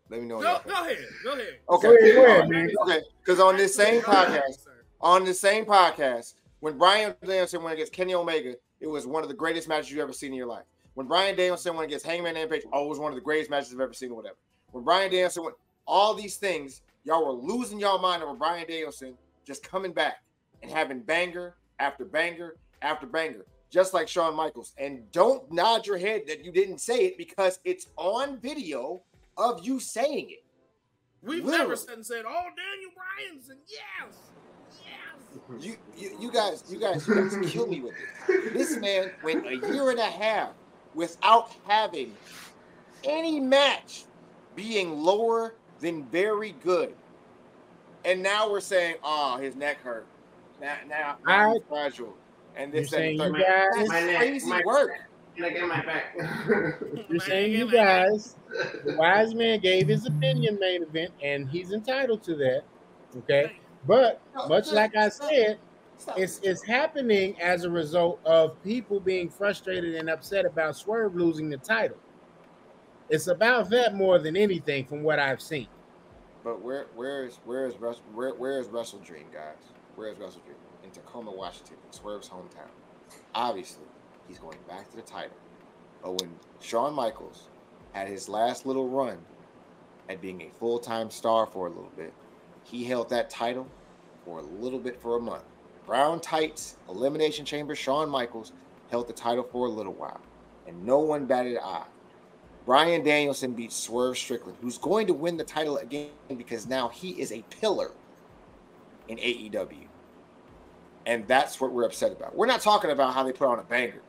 Let me know. Go, go ahead. Go ahead. Okay. Go ahead, man. Okay. Because on this same podcast, on this same podcast, when Bryan Danielson went against Kenny Omega, it was one of the greatest matches you ever seen in your life. When Bryan Danielson went against Hangman Page, always one of the greatest matches I've ever seen, or whatever. When Bryan Danielson went, all these things, y'all were losing y'all mind over Bryan Danielson just coming back and having banger after banger after banger. Just like Shawn Michaels. And don't nod your head that you didn't say it, because it's on video of you saying it. We've Literally. never said and said, oh, Daniel Bryan's and yes, yes. You, you, you guys, you guys, you guys kill me with it. This man went a year and a half without having any match being lower than very good. And now we're saying, oh, his neck hurt. Now, now I, he's fragile. And this thing, my, my crazy neck, my work. Neck and my back. You're saying you guys, the wise man gave his opinion main event, and he's entitled to that. Okay, but much like I said, it's it's happening as a result of people being frustrated and upset about Swerve losing the title. It's about that more than anything, from what I've seen. But where where is where is Russell, where where is Russell Dream, guys? Where is Russell Dream? In Tacoma, Washington, Swerve's hometown. Obviously, he's going back to the title. But when Shawn Michaels had his last little run at being a full-time star for a little bit, he held that title for a little bit for a month. Brown tights, Elimination Chamber, Shawn Michaels held the title for a little while, and no one batted an eye. Bryan Danielson beat Swerve Strickland, who's going to win the title again because now he is a pillar in A E W. And that's what we're upset about. We're not talking about how they put on a banger,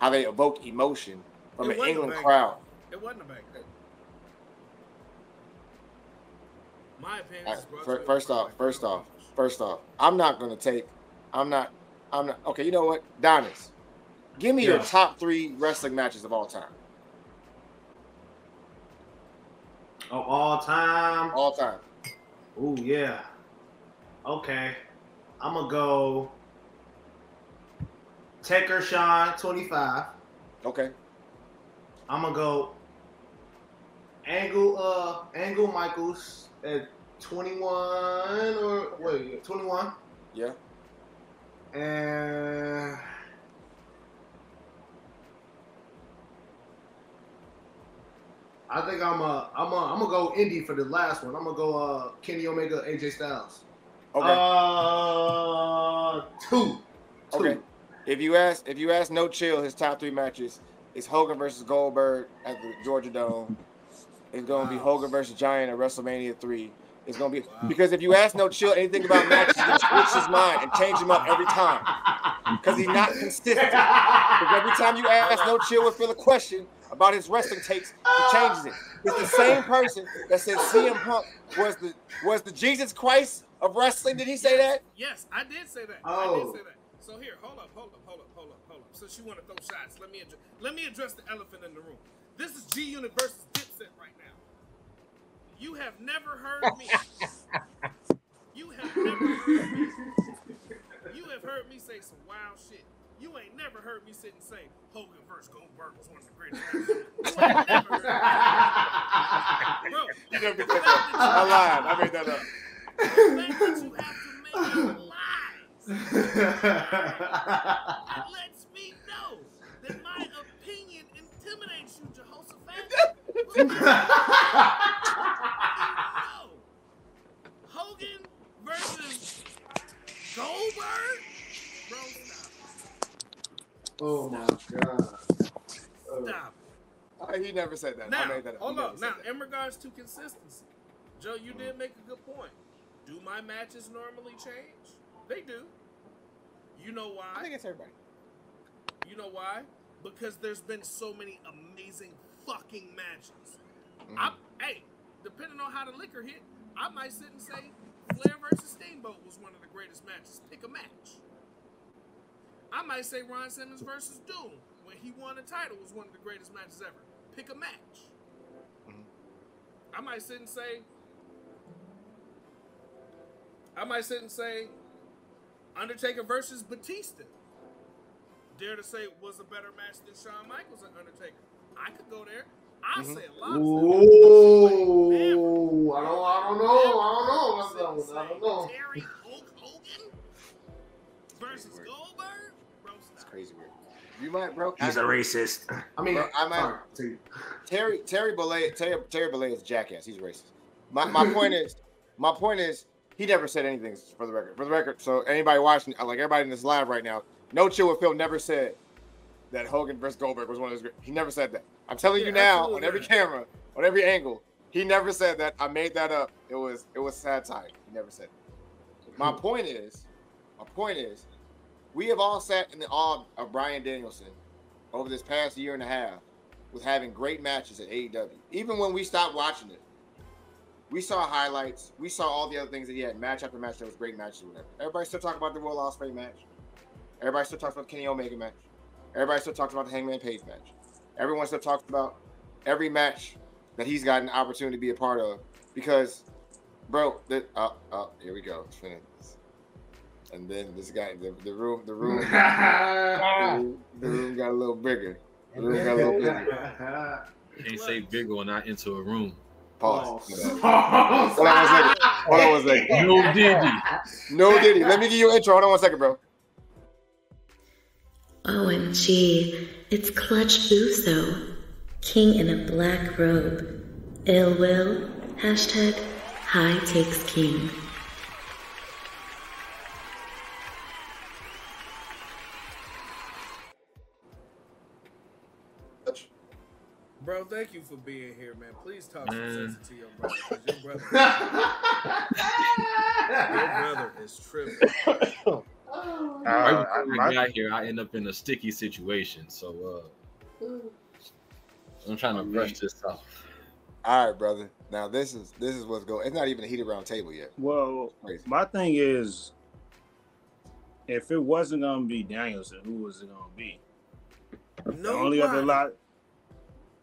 how they evoke emotion from an England crowd. It wasn't a banger. My opinion. Right, first off, first off, first off, I'm not going to take. I'm not. I'm not. Okay, you know what, Donis, give me yeah. your top three wrestling matches of all time. Of all time. All time. Oh yeah. Okay. I'm going to go Taker Shawn twenty-five. Okay. I'm going to go Angle uh, Angle Michaels at twenty-one or wait, twenty-one. Yeah. And I think I'm uh I'm uh, I'm gonna go indie for the last one. I'm gonna go uh Kenny Omega, A J Styles. Okay. Uh, two. two. Okay. If you ask, if you ask, No Chill, his top three matches is Hogan versus Goldberg at the Georgia Dome. It's gonna wow. be Hogan versus Giant at WrestleMania three. It's gonna be wow. because if you ask No Chill anything about matches, he switches his mind and changes him up every time because he's not consistent. Because every time you ask No Chill will feel a question about his wrestling takes, he changes it. It's the same person that said C M Punk was the was the Jesus Christ of wrestling. Did he say that? Yes, I did say that. Oh. I did say that. So here, hold up, hold up, hold up, hold up, hold up. Since you want to throw shots, let me address, let me address the elephant in the room. This is G Unit versus Dipset right now. You have never heard me. You have never heard me. You have heard me say some wild shit. You ain't never heard me sit and say Hogan versus Goldberg was one of the greatest. You ain't never heard me. Bro, you never made that up. I lied. I made that up. The fact that you have to make lies that lets me know that my opinion intimidates you, Jehoshaphat. No. Hogan versus Goldberg? Bro, stop. Oh my God. Stop. Uh, he never said that. Now, I made that up. Hold on. Now, in regards to consistency, Joe, you did make a good point. Do my matches normally change? They do. You know why? I think it's everybody. You know why? Because there's been so many amazing fucking matches. Mm. I, hey, depending on how the liquor hit, I might sit and say Flair versus Steamboat was one of the greatest matches. Pick a match. I might say Ron Simmons versus Doom when he won the title was one of the greatest matches ever. Pick a match. Mm. I might sit and say I might sit and say Undertaker versus Batista. Dare to say was a better match than Shawn Michaels and Undertaker. I could go there. I mm-hmm. say a lot of Ooh, I don't, I don't know. I don't know. I don't know. Terry Hogan versus Goldberg? Bro, stop. That's crazy weird. You might, bro. He's I, a racist. I mean, bro, I might. Sorry. Terry Terry Bollea Terry Terry Bollea is a jackass. He's a racist. My my point is, my point is. He never said anything, for the record. For the record, so anybody watching, like everybody in this live right now, No Chill with Phil never said that Hogan versus Goldberg was one of his great. He never said that. I'm telling yeah, you now, on every camera, on every angle, he never said that. I made that up. It was it was satire. He never said that. My point is, my point is, we have all sat in the awe of Bryan Danielson over this past year and a half with having great matches at A E W. Even when we stopped watching it, we saw highlights. We saw all the other things that he had, match after match. There was great matches with him. Everybody still talking about the Will Ospreay match. Everybody still talks about the Kenny Omega match. Everybody still talks about the Hangman Page match. Everyone still talks about every match that he's got an opportunity to be a part of because, bro, the, oh, oh, here we go. And then this guy, the, the room, the room, the, the room got a little bigger. The room got a little bigger. Can't say bigger when I enter a room. Pause. Oh, oh, hold on one second. Hold on one second. No diddy. No diddy. Let me give you an intro. Hold on one second, bro. O M G. It's Clutch Buzo. King in a black robe. Ill will. Hashtag high takes king. Bro, thank you for being here, man. Please talk some sense to your brother. Your brother, your brother is tripping. Uh, Every time I got here, I end up in a sticky situation. So uh, I'm trying to brush this off. All right, brother. Now this is this is what's going. It's not even a heated round table yet. Well, my thing is, if it wasn't gonna be Danielson, who was it gonna be? No, the only other lot.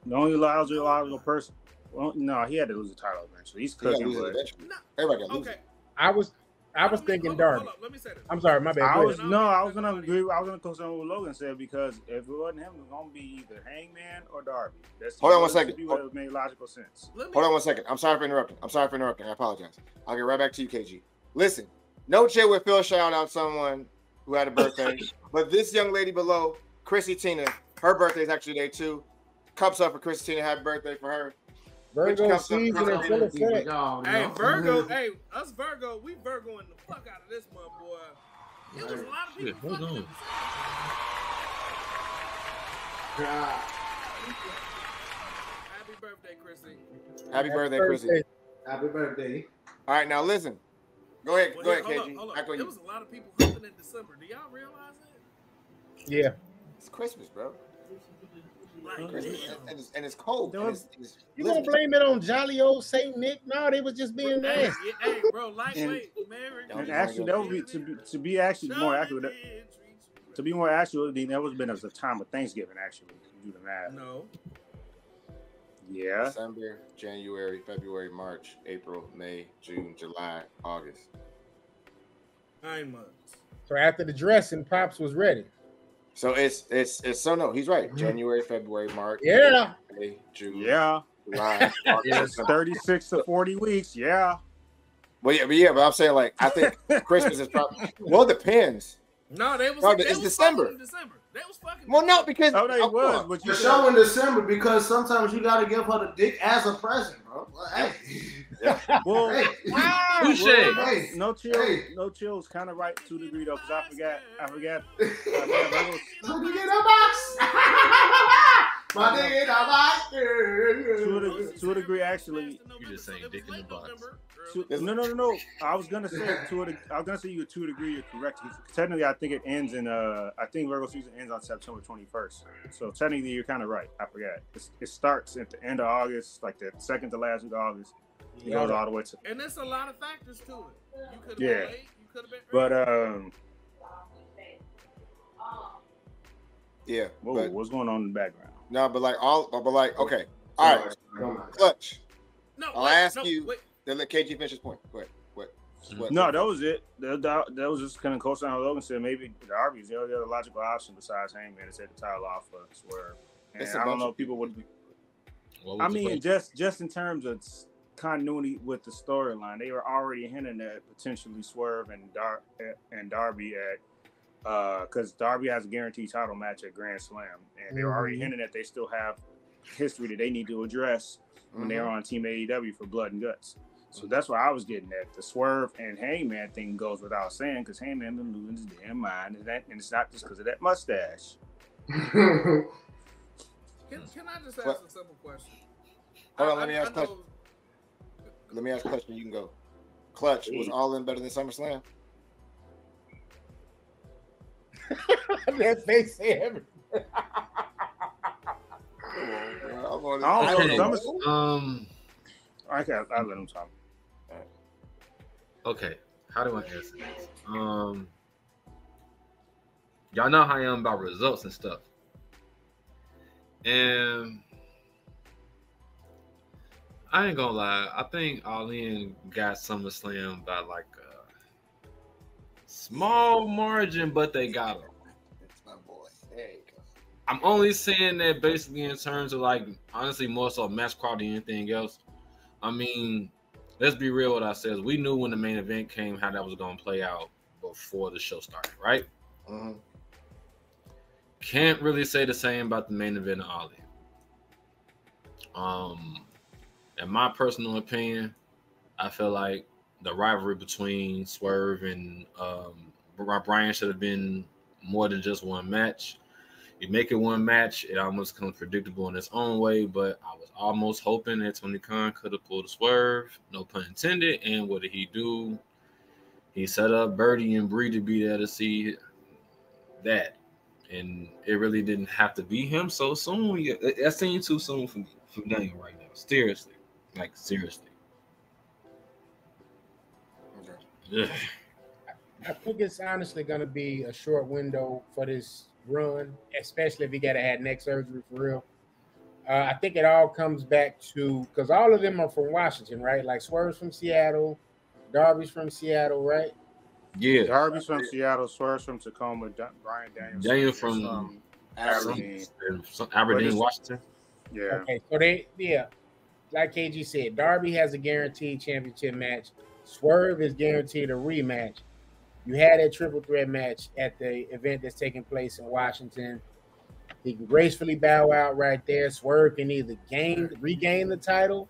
The only lousy, lousy person. Well, no, he had to lose the title eventually. He's cooking. He eventually. No. Everybody got okay. It. I was, I was thinking on, Darby. Let me say this. I'm sorry, my bad. I was, no, I was gonna agree. I was gonna concern with what Logan said because if it wasn't him, it was gonna be either Hangman or Darby. That's hold on one second. Hold, would make logical sense. Hold on one second. I'm sorry for interrupting. I'm sorry for interrupting. I apologize. I'll get right back to you, K G. Listen, No Chill with Phil shout out someone who had a birthday, but this young lady below, Chrissy Tina, her birthday is actually today too. Cups up for Christina. Happy birthday for her. Virgo season and full effect. Hey, Virgo, hey, us Virgo, we Virgoing the fuck out of this one, boy. It was a lot of people yeah, fucking God. Happy birthday, Chrissy. Happy, Happy birthday, birthday, Chrissy. Happy birthday. All right, now listen. Go ahead, well, go ahead, K G. Hold on. There was a lot of people coming in December. Do y'all realize that? Yeah. It's Christmas, bro. Like, Christmas. And, it's, and it's cold. And it's, it's you gonna blame it on jolly old Saint Nick? No, they was just being nasty. Hey, hey, bro, lightweight, Mary. Actually, that would be to be to be actually more accurate. To be more actual, then that would have been a time of Thanksgiving. Actually, do the math. No. Yeah. December, January, February, March, April, May, June, July, August. Nine months. So after the dressing, Pops was ready. So it's it's it's so no, he's right. January, February, March. Yeah. May, June. Yeah. July. August, thirty-six to forty weeks. Yeah. Well, yeah, but yeah, but I'm saying like I think Christmas is probably well it depends. No, they was. No, they it's was December. In December. They was fucking. Well, no, because oh, they oh, was. But you're showing December because sometimes you gotta give her the dick as a present, bro. Well, hey. Yeah. Well, hey. Wow. Well, hey. No chill. Hey. No chill's kind of right to the degree though, because I forgot. I forgot. Put it in a box. My dick in a box. To a, to a degree, actually. You just saying dick in the box. To, no, no, no, no. I was gonna say to a, I was gonna say you to a degree you're correct. Technically, I think it ends in uh, I think Virgo season ends on September twenty-first. So technically, you're kind of right. I forgot. It's, it starts at the end of August, like the second to last week of August. It yeah. goes all the way to. And there's a lot of factors to it. You could have yeah. been late. You could have been. But um. Yeah. Whoa, but, what's going on in the background? No, but like all, but like okay, all right, right. Clutch. No, I'll wait, ask no, you. Wait. Then let K G finish his point. Go ahead. What? what? No, that was it. That, that, that was just kind of close down. Logan said maybe the Arby's, the other logical option besides Hangman is take the title off of Swerve. And I don't know if people would be. Would I mean, just just in terms of continuity with the storyline, they were already hinting at potentially Swerve and Dar and Darby at because uh, Darby has a guaranteed title match at Grand Slam, and they were already mm-hmm. hinting that they still have history that they need to address when mm-hmm. they're on Team A E W for Blood and Guts. So that's what I was getting at. The Swerve and Hangman thing goes without saying because Hangman been losing his damn mind, and, that, and it's not just because of that mustache. can, can I just ask what? a simple question? Hold on, I, let, me I, I Clutch. let me ask Clutch. Let me ask Clutch, and you can go. Clutch, was All In better than SummerSlam? That's they say everything. Come on, I don't know. SummerSlam. Um, I can't. I let him talk. Okay, how do I answer this? Um, y'all know how I am about results and stuff. And I ain't gonna lie, I think All In got SummerSlam by like a small margin, but they got him. That's my boy. There you go. I'm only saying that basically in terms of like honestly more so match quality than anything else. I mean, let's be real what I says. We knew when the main event came how that was going to play out before the show started, right? Uh-huh. Can't really say the same about the main event of All In. Um, in my personal opinion, I feel like the rivalry between Swerve and um, Bryan should have been more than just one match. You make it one match, it almost becomes predictable in its own way, but I was almost hoping that Tony Khan could have pulled a Swerve, no pun intended, and what did he do? He set up Birdie and Bree to be there to see that, and it really didn't have to be him so soon. Yeah, that seems too soon for, me, for Daniel right now. Seriously. Like, seriously. Okay. I think it's honestly going to be a short window for this run, especially if he gotta have neck surgery for real. Uh, I think it all comes back to because all of them are from Washington, right? Like Swerve's from Seattle, Darby's from Seattle, right? Yeah, Darby's from yeah. Seattle, Swerve's from Tacoma, D Bryan Danielson, Daniel from um, Aberdeen, Aberdeen, Aberdeen, Washington. Yeah. Okay, so they yeah, like K G said, Darby has a guaranteed championship match. Swerve is guaranteed a rematch. You had a triple threat match at the event that's taking place in Washington. He can gracefully bow out right there. Swerve can either gain, regain the title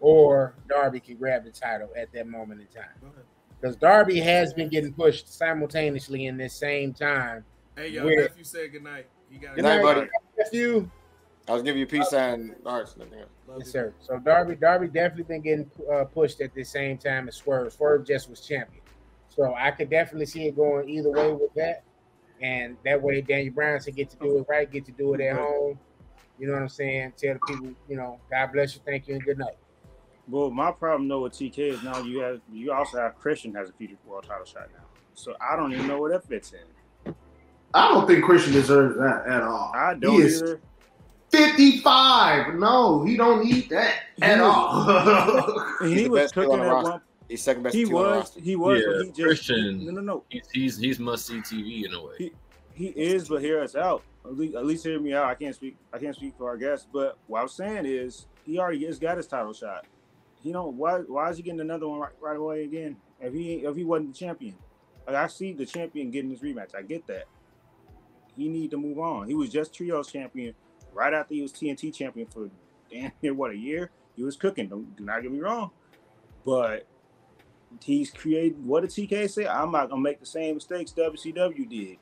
or Darby can grab the title at that moment in time. Because Darby has been getting pushed simultaneously in this same time. Hey, yo, with... nephew said goodnight. You got good night, buddy. Nephew. I was giving you peace sign. All right, yes, sir. So Darby, Darby definitely been getting uh, pushed at the same time as Swerve. Swerve just was champion. So I could definitely see it going either way with that. And that way, Daniel Bryan can get to do it right, get to do it at home. You know what I'm saying? Tell the people, you know, God bless you, thank you, and good night. Well, my problem though with T K is now you have you also have Christian has a future world title shot now. So I don't even know where that fits in. I don't think Christian deserves that at all. I don't he is either. fifty-five. No, he don't need that at all. He was cooking at one. He's second best. He was. He was. Yeah, he just, Christian. No, no, no. He's he's, he's must see T V in a way. He, he is, but hear us out. At least, at least hear me out. I can't speak. I can't speak for our guests. But what I'm saying is, he already has got his title shot. You know why? Why is he getting another one right, right away again? If he if he wasn't the champion, like I see the champion getting his rematch. I get that. He need to move on. He was just trios champion right after he was T N T champion for damn near what a year. He was cooking. Don't do not get me wrong, but he's created. What did T K say? I'm not gonna make the same mistakes W C W did.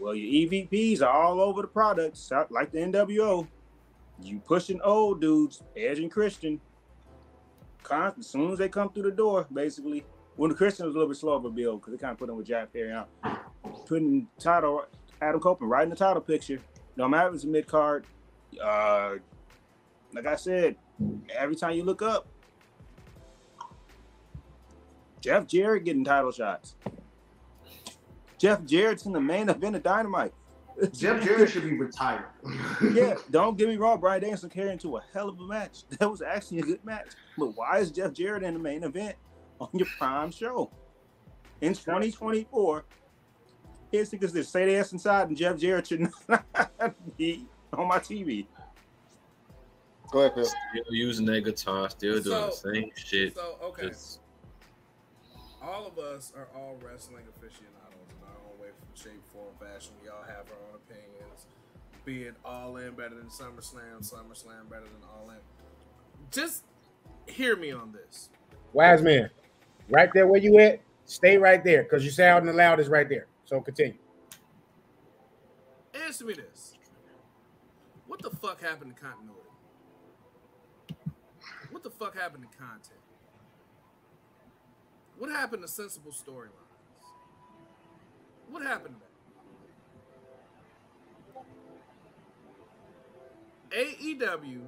Well, your E V Ps are all over the products, like the N W O. You pushing old dudes, Edge and Christian. As soon as they come through the door, basically. When the Christian was a little bit slower of a build, because they kind of put him with Jack Perry out. Putting title, Adam Copeland right in the title picture. No matter if it's a mid-card. Uh, like I said, every time you look up, Jeff Jarrett getting title shots. Jeff Jarrett's in the main event of Dynamite. Jeff Jarrett should be retired. Yeah, don't get me wrong. Bryan Danielson carried into a hell of a match. That was actually a good match. But why is Jeff Jarrett in the main event on your prime show? In twenty twenty-four, it's because they say they're inside and Jeff Jarrett should not be on my T V. Go ahead, Phil. Still using that guitar, still doing so, the same shit. So, okay. Just... all of us are all wrestling aficionados in our own way, from shape, form, fashion. We all have our own opinions. Be it All In better than SummerSlam, SummerSlam better than All In. Just hear me on this. Wise man, right there where you at, stay right there, because you sound the loudest right there. So continue. Answer me this. What the fuck happened to continuity? What the fuck happened to content? What happened to sensible storylines? What happened to that? A E W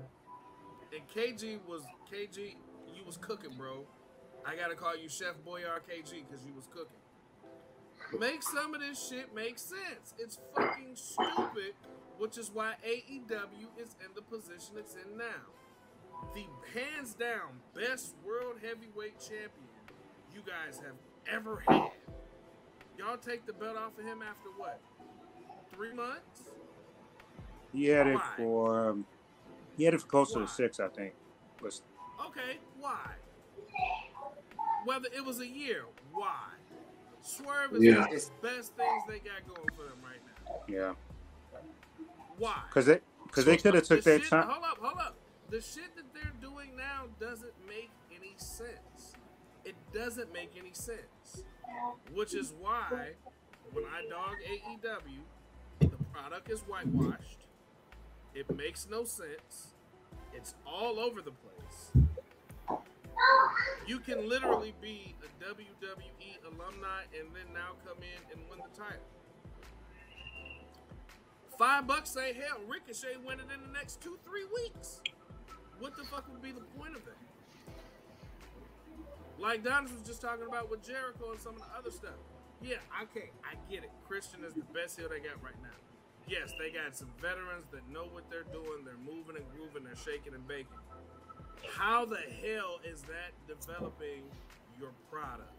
and K G was K G. You was cooking, bro. I gotta call you Chef Boyar K G because you was cooking. Make some of this shit make sense. It's fucking stupid, which is why A E W is in the position it's in now. The hands down best world heavyweight champion you guys have ever had. Y'all take the belt off of him after what? Three months? He had why? it for um, he had it for closer to six, I think. But okay, why? Whether it was a year, why? Swerve is yeah. one of the best things they got going for them right now. Yeah. Why? Because they because they could have took their shit, time. Hold up, hold up. The shit that they're doing now doesn't make any sense. It doesn't make any sense, which is why when I dog A E W, the product is whitewashed. It makes no sense. It's all over the place. You can literally be a W W E alumni and then now come in and win the title. Five bucks ain't hell. Ricochet win it in the next two, three weeks. What the fuck would be the point of that? Like Donis was just talking about with Jericho and some of the other stuff. Yeah, okay, I get it. Christian is the best heel they got right now. Yes, they got some veterans that know what they're doing. They're moving and grooving. They're shaking and baking. How the hell is that developing your product?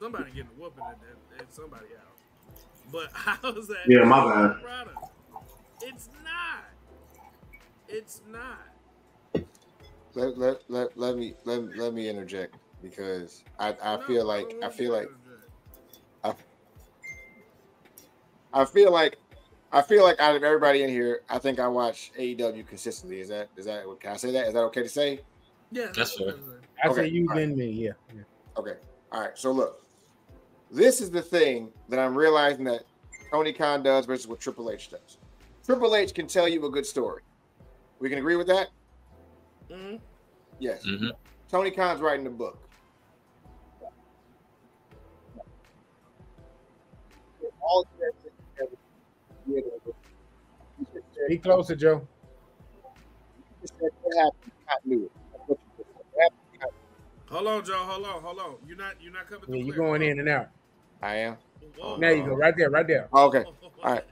Somebody getting a whooping at, that, at somebody else. But how is that? Yeah, my bad. Product? It's not. It's not. Let, let, let, let me let, let me interject because I, I feel like I feel like I, I feel like I feel like out of everybody in here, I think I watch A E W consistently. Is that is that? Can I say that? Is that okay to say? Yeah, that's fair. I okay. say you and right. me. Yeah. yeah. Okay. All right. So look, this is the thing that I'm realizing that Tony Khan does versus what Triple H does. Triple H can tell you a good story. We can agree with that? Mm-hmm. Yes. Mm-hmm. Tony Khan's writing a book. Be closer, Joe. Hold on, Joe. Hold on. Hold on. You're not. You're not coming. Yeah, you're going in and out. I am. Oh, now you go. Right there. Right there. Oh, okay. All right.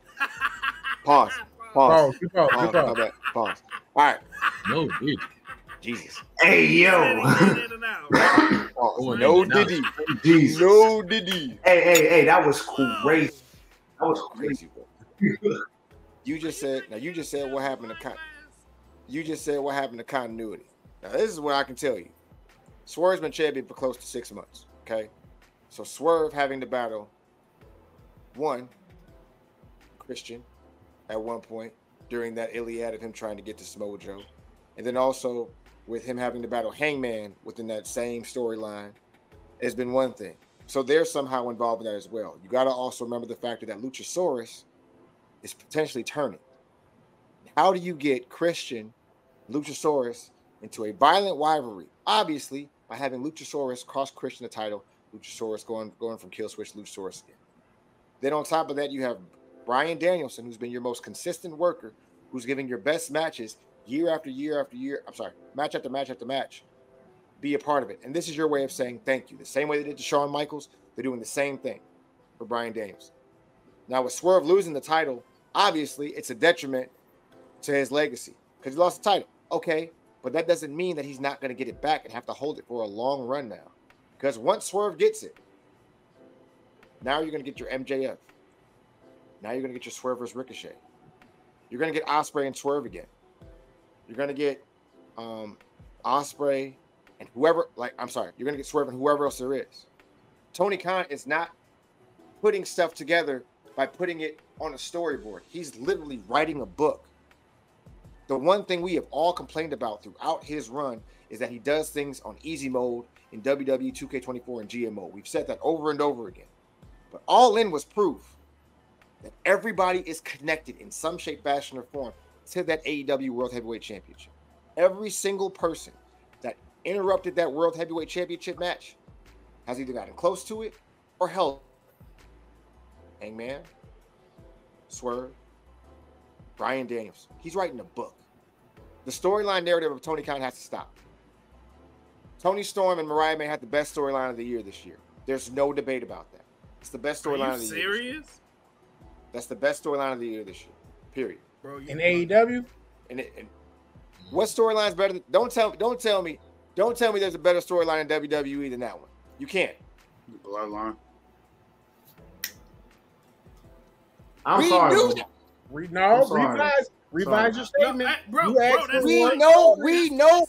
Pause. Pause. Pause. Pause. Pause. Pause. Pause. Pause. All right. No, dude. Jesus. Hey, yo. Oh, no diddy. Jesus. No diddy. Hey, hey, hey. That was crazy. That was crazy. You just said. Now you just said what happened to con. You just said what happened to continuity. Now this is what I can tell you. Swerve's been champion for close to six months. Okay, so Swerve having to battle one Christian at one point during that Iliad of him trying to get to Samoa Joe, and then also with him having to battle Hangman within that same storyline has been one thing. So they're somehow involved in that as well. You got to also remember the factor that Luchasaurus is potentially turning. How do you get Christian, Luchasaurus into a violent rivalry? Obviously, by having Luchasaurus cost Christian the title, Luchasaurus going, going from kill switch, Luchasaurus again. Then on top of that, you have Bryan Danielson, who's been your most consistent worker, who's giving your best matches year after year after year. I'm sorry, match after match after match. Be a part of it. And this is your way of saying thank you. The same way they did to Shawn Michaels, they're doing the same thing for Bryan Danielson. Now with Swerve losing the title, obviously it's a detriment to his legacy because he lost the title. Okay. But that doesn't mean that he's not going to get it back and have to hold it for a long run now. Because once Swerve gets it, now you're going to get your M J F. Now you're going to get your Swerve versus Ricochet. You're going to get Ospreay and Swerve again. You're going to get um, Ospreay and whoever, like, I'm sorry, you're going to get Swerve and whoever else there is. Tony Khan is not putting stuff together by putting it on a storyboard. He's literally writing a book. The one thing we have all complained about throughout his run is that he does things on easy mode in W W E, two K twenty-four, and G M mode. We've said that over and over again. But All In was proof that everybody is connected in some shape, fashion, or form to that A E W World Heavyweight Championship. Every single person that interrupted that World Heavyweight Championship match has either gotten close to it or held. Hangman, Swerve, Bryan Danielson. He's writing a book. The storyline narrative of Tony Khan has to stop. Toni Storm and Mariah May had the best storyline of the year this year. There's no debate about that. It's the best storyline of the serious? year. Serious? That's the best storyline of the year this year. Period. Bro, in A E W? And, it, and what storyline's better than, don't tell don't tell me don't tell me there's a better storyline in W W E than that one. You can't. Bloodline. I'm we sorry. Knew that. We know. Revise, revise your statement. No, I, bro, bro, we know. We know.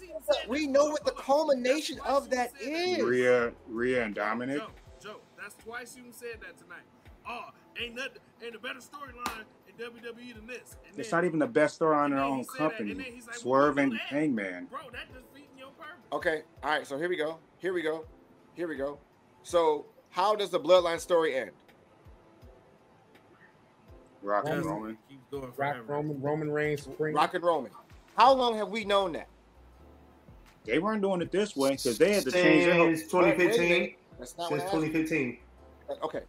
We know what the culmination of that is. Rhea, Rhea, and Dominic. Joe, Joe, that's twice you said that tonight. Oh, ain't nothing. Ain't a better storyline in W W E than this. And it's then, not even the best storyline in our own company. That, like, Swerve and Hangman. Bro, that just beating your purpose. Okay. All right. So here we go. Here we go. Here we go. So how does the Bloodline story end? Rock and Roman. Roman. Rock Roman. Roman Reigns. Rock and Roman. How long have we known that? They weren't doing it this way because they had to change it. Since twenty fifteen. That's not Since twenty fifteen. Okay.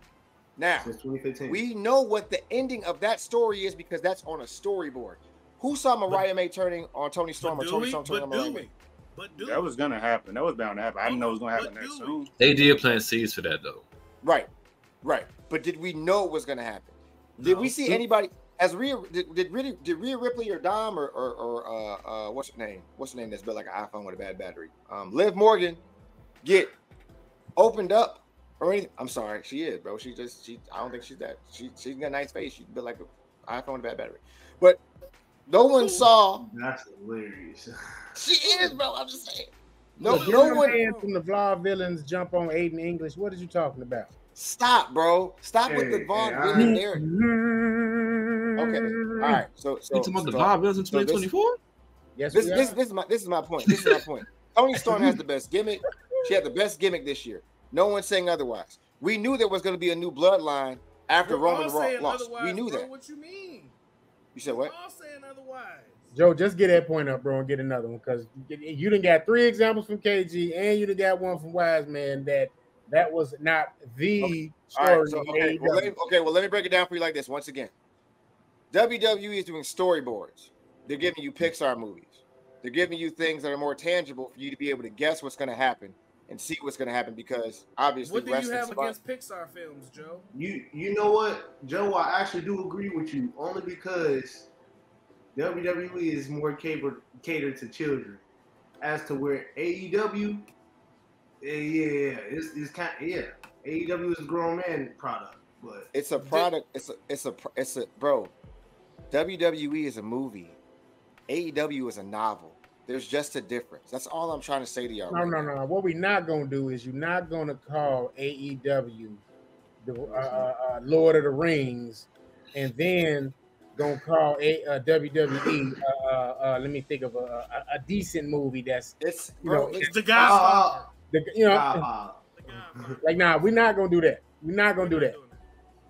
Now, Since twenty fifteen. We know what the ending of that story is because that's on a storyboard. Who saw Mariah but, May turning on Tony Storm or Tony Storm turning on Mariah May? But do that was going to happen. That was bound to happen. I didn't know it was going to happen that soon. They did plant seeds for that, though. Right. Right. But did we know it was going to happen? Did no. we see anybody as Rhea? Did, did really did Rhea Ripley or Dom or or, or uh, uh, what's her name? What's her name that's built like an iPhone with a bad battery? Um, Liv Morgan get opened up or anything? I'm sorry, she is, bro. She just she. I don't think she's that. She she's got a nice face. She's built like an iPhone with a bad battery. But no one saw. That's hilarious. She is, bro. I'm just saying. No, Look, no one from the Vlog villains jump on Aiden English. What are you talking about? Stop, bro. Stop hey, with the Vaughn hey, William narrative. Okay. All right. So, so it's about so, the Bob Wills in twenty twenty-four. Yes. This, this, this is my this is my point. This is my point. Toni Storm has the best gimmick. She had the best gimmick this year. No one's saying otherwise. We knew there was going to be a new bloodline after We're Roman Raw lost. We knew bro, that. What you mean? You said what? We're all saying otherwise. Joe, just get that point up, bro, and get another one because you done got three examples from K G and you done got one from Wiseman that that was not the okay. story. All right, so, okay. Well, let me, okay, well, let me break it down for you like this once again. W W E is doing storyboards. They're giving you Pixar movies. They're giving you things that are more tangible for you to be able to guess what's going to happen and see what's going to happen because obviously. What do you have against Pixar films, Joe? You you know what, Joe? I actually do agree with you only because W W E is more catered catered to children. As to where A E W, yeah, it's it's kind of, yeah. A E W is a grown man product, but it's a product. It's a it's a it's a bro. W W E is a movie. A E W is a novel. There's just a difference. That's all I'm trying to say to y'all. No, right no, now. no. What we're not going to do is you're not going to call A E W the uh, uh, Lord of the Rings and then going to call a, uh, W W E, uh, uh, let me think of a, a, a decent movie that's, it's, you bro, know. It's the Godfather. The, you know, uh, like, nah, we're not going to do that. We're not going to do that.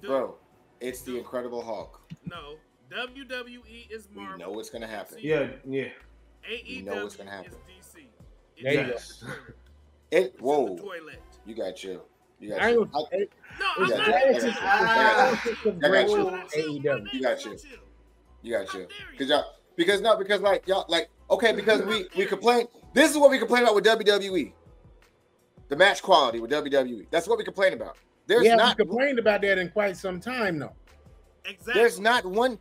Dude, bro, it's dude. the Incredible Hulk. No. W W E is Marvel. We know it's gonna happen. Yeah, yeah. A E W we know it's gonna happen. Is D C. It's yes. It. Whoa. You got you. You got you. No, I'm not. A E W. You got you. You got you. Because y'all, because no, because like y'all, like okay, because we we complain. This is what we complain about with W W E. The match quality with W W E. That's what we complain about. There's yeah, not we complained about that in quite some time though. Exactly. There's not one.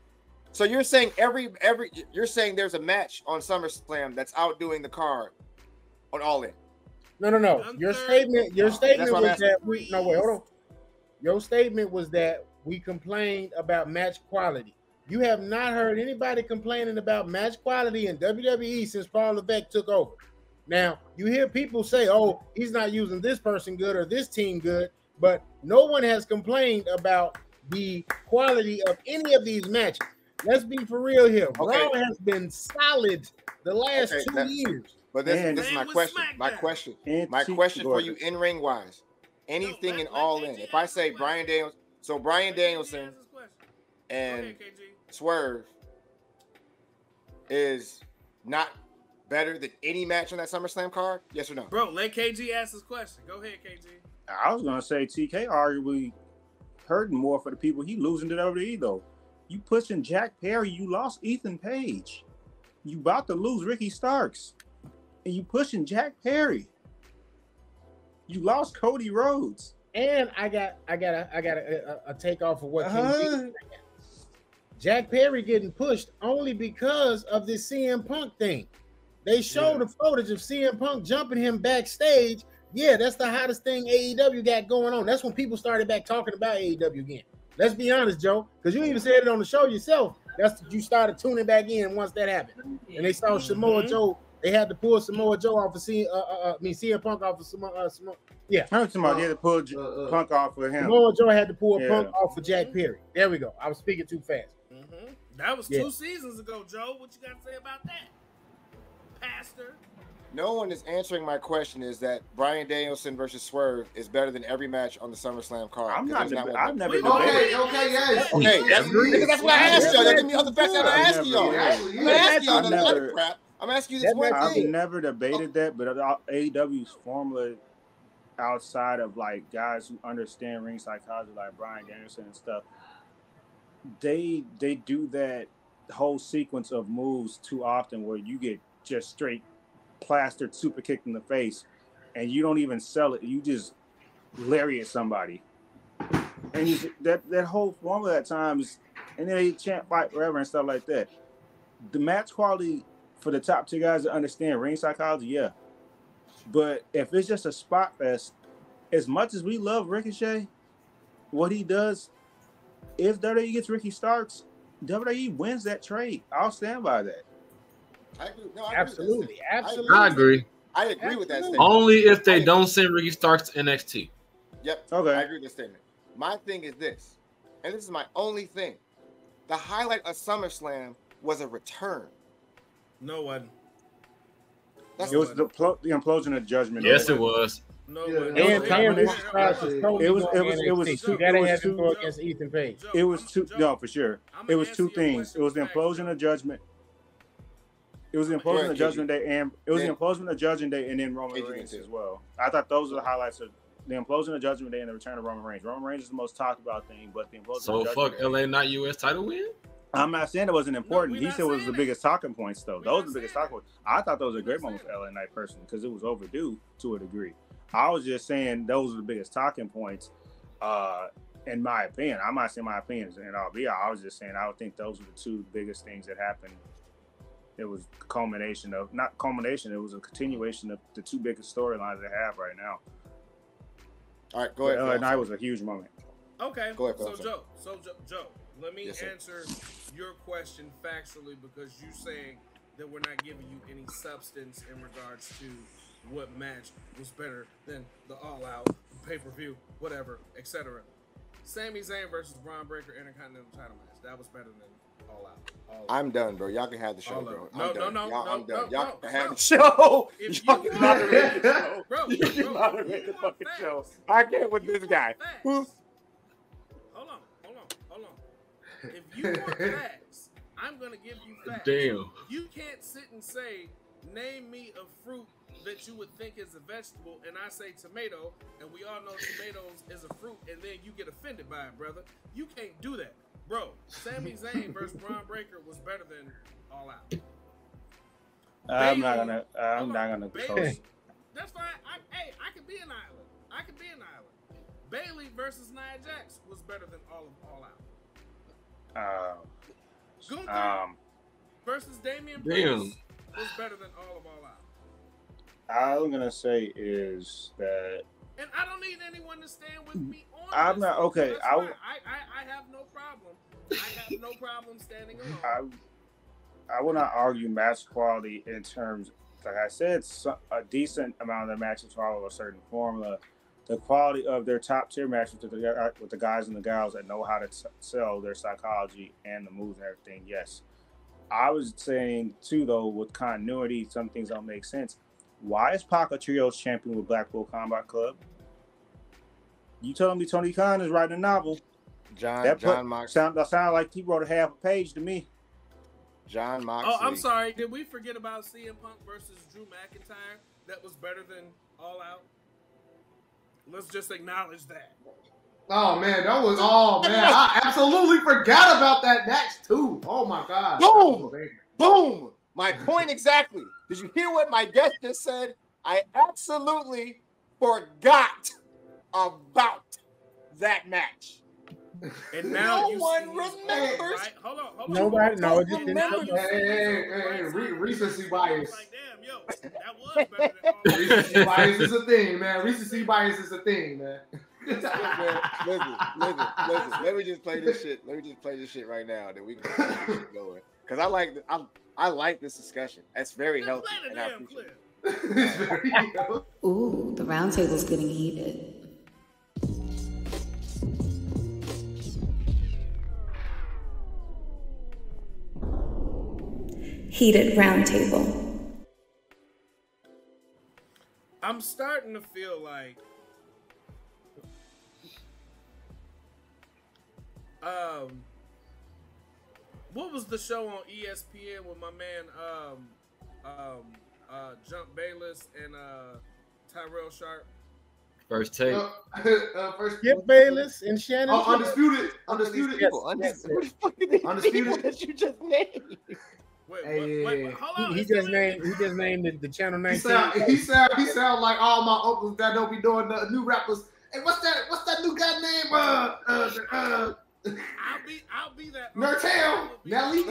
So you're saying every every you're saying there's a match on SummerSlam that's outdoing the card on All In. No, no, no. Gunther, your statement, your no, statement was that we no wait, hold on. Your statement was that we complained about match quality. You have not heard anybody complaining about match quality in W W E since Paul Levesque took over. Now you hear people say, "Oh, he's not using this person good or this team good," but no one has complained about the quality of any of these matches. Let's be for real here. Okay. Braun has been solid the last okay, two that, years. But this, man, this is my question. My question. And my question gorgeous. for you in ring wise. Anything no, and all in. If I say Bryan Danielson, so Bryan Danielson and Swerve is not better than any match on that SummerSlam card? Yes or no? Bro, let K G ask his question. Go ahead, K G. I was gonna say T K arguably hurting more for the people he losing to W W E though. You pushing Jack Perry, you lost Ethan Page. You about to lose Ricky Starks. And you pushing Jack Perry. You lost Cody Rhodes. And I got I got a, I got a, a, a take off of what uh-huh. Kenny did. Jack Perry getting pushed only because of this C M Punk thing. They showed yeah. the footage of C M Punk jumping him backstage. Yeah, that's the hottest thing A E W got going on. That's when people started back talking about A E W again. Let's be honest, Joe, because you even said it on the show yourself. That's you started tuning back in once that happened, and they saw Samoa mm-hmm. Joe. They had to pull Samoa Joe off of C. Uh, uh, I mean, C M Punk off of Samoa. Uh, Samoa yeah, I heard somebody had to pull uh, Punk off of him. Samoa Joe had to pull yeah. Punk off of Jack Perry. There we go. I was speaking too fast. Mm-hmm. That was yeah. two seasons ago, Joe. What you got to say about that, Pastor? No one is answering my question. Is that Bryan Danielson versus Swerve is better than every match on the SummerSlam card? I'm not. not I've never. Okay, okay, okay, yes. Okay, that's, that's, that's what I asked y'all. That didn't mean other facts that I asked y'all. I'm asking y'all the other crap. I'm asking you this one thing. I've never debated that, but A E W's formula outside of like guys who understand ring psychology, like Bryan Danielson and stuff, they they do that whole sequence of moves too often where you get just straight plastered super kick in the face and you don't even sell it, you just lariat somebody, and you, that that whole formula at times, and then they can't fight forever and stuff like that. The match quality for the top two guys to understand ring psychology, yeah, but if it's just a spot fest, as much as we love Ricochet, what he does, if W W E gets Ricky Starks, W W E wins that trade. I'll stand by that. I agree. No, I absolutely, agree absolutely. I agree. I agree absolutely. with that statement. Only if they don't send Ricky Starks to N X T. Yep. Okay. I agree with that statement. My thing is this, and this is my only thing. the highlight of SummerSlam was a return. No one. That's it was one. The, pl the implosion of Judgment. Yes, it was. No yeah, one. And and it, it was. It was. It was two. It was two, two against Ethan Page. It was two. No, for sure. It was two things. It was the implosion of Judgment. It was the implosion of Judgment Day, and it was the implosion of Judgment Day, and then Roman Reigns as well. I thought those were the highlights of the implosion of Judgment Day and the return of Roman Reigns. Roman Reigns is the most talked about thing, but the implosion. So of fuck, L A Knight U S title win. I'm not saying it wasn't important. No, he said it was the biggest talking points, though. Those are the biggest talking points. I thought those were great moments for L A Knight personally because it was overdue to a degree. I was just saying those are the biggest talking points, uh, in my opinion. I'm not saying my opinions, and I'll be. I was just saying I would think those were the two biggest things that happened. It was culmination of not culmination. It was a continuation of the two biggest storylines they have right now. All right, go ahead. L A Knight was a huge moment. Okay, go ahead. So Joe, so Joe, Joe, let me yes, answer your question factually because you're saying that we're not giving you any substance in regards to what match was better than the all-out pay-per-view, whatever, et cetera. Sami Zayn versus Braun Breaker Intercontinental title match. That was better than all-out. All I'm out. done, bro. Y'all can have the show, all bro. No, no, no, no, I'm done. Y'all no, no, can have the show. If you moderate the show, bro, you can moderate the fucking facts. show. I get with you this guy. Hold on, hold on, hold on. If you want facts, I'm gonna give you facts. Damn. You can't sit and say, name me a fruit that you would think is a vegetable, and I say tomato, and we all know tomatoes is a fruit, and then you get offended by it, brother. You can't do that. Bro, Sami Zayn versus Braun Breaker was better than All Out. I'm Bayley, not gonna, uh, I'm not gonna Bayley, that's fine. I, hey, I could be an island. I could be an island. Bayley versus Nia Jax was better than all of All Out. Uh, Gunther um, versus Damian Priest was better than all of All Out. I'm gonna say is that, and I don't need anyone to stand with me on I'm this. not okay. I, I I have no problem. I have no problem standing alone. I I will not argue match quality in terms, like I said, some, a decent amount of the matches follow a certain formula. The quality of their top tier matches with the, with the guys and the gals that know how to sell their psychology and the moves and everything. Yes, I was saying too though with continuity, some things don't make sense. Why is Pac a trios champion with Blackpool Combat Club? You telling me Tony Khan is writing a novel? John that John Moxley. Sound, that sounded like he wrote a half a page to me. John Moxley. Oh, I'm sorry. Did we forget about C M Punk versus Drew McIntyre? That was better than All Out. Let's just acknowledge that. Oh man, that was oh man. I absolutely forgot about that match too. Oh my god. Boom! Boom! My point exactly. Did you hear what my guest just said? I absolutely forgot about that match. And now no you one remembers. Right? Hold on, hold on. Nobody knows. Hey, hey, hey, recency bias. Like, damn, yo, that was better than all recency bias is a thing, man. Recency bias is a thing, man. Listen, listen, listen, listen. Let me just play this shit. Let me just play this shit right now. Then we can get this shit going. Because I like the, I'm I like this discussion. That's very Just healthy. And I appreciate it. It's very healthy. Ooh, the round table's getting heated. Heated round table. I'm starting to feel like um what was the show on E S P N with my man um, um, uh, Jump Bayless and uh, Tyrell Sharp? First Take. Uh, uh, first Skip Bayless and Shannon. Oh, Undisputed. Undisputed. People. Undisputed. Undisputed. Undisputed. That you just named. Wait, hey, wait, wait, hold on. He, he just named. He just named the, the channel name. He sound. He sound. He sound like all my uncles that don't be doing the new rappers. Hey, what's that? What's that new guy name? Uh, uh, uh. I'll be, I'll be that. Mertel, Nelly.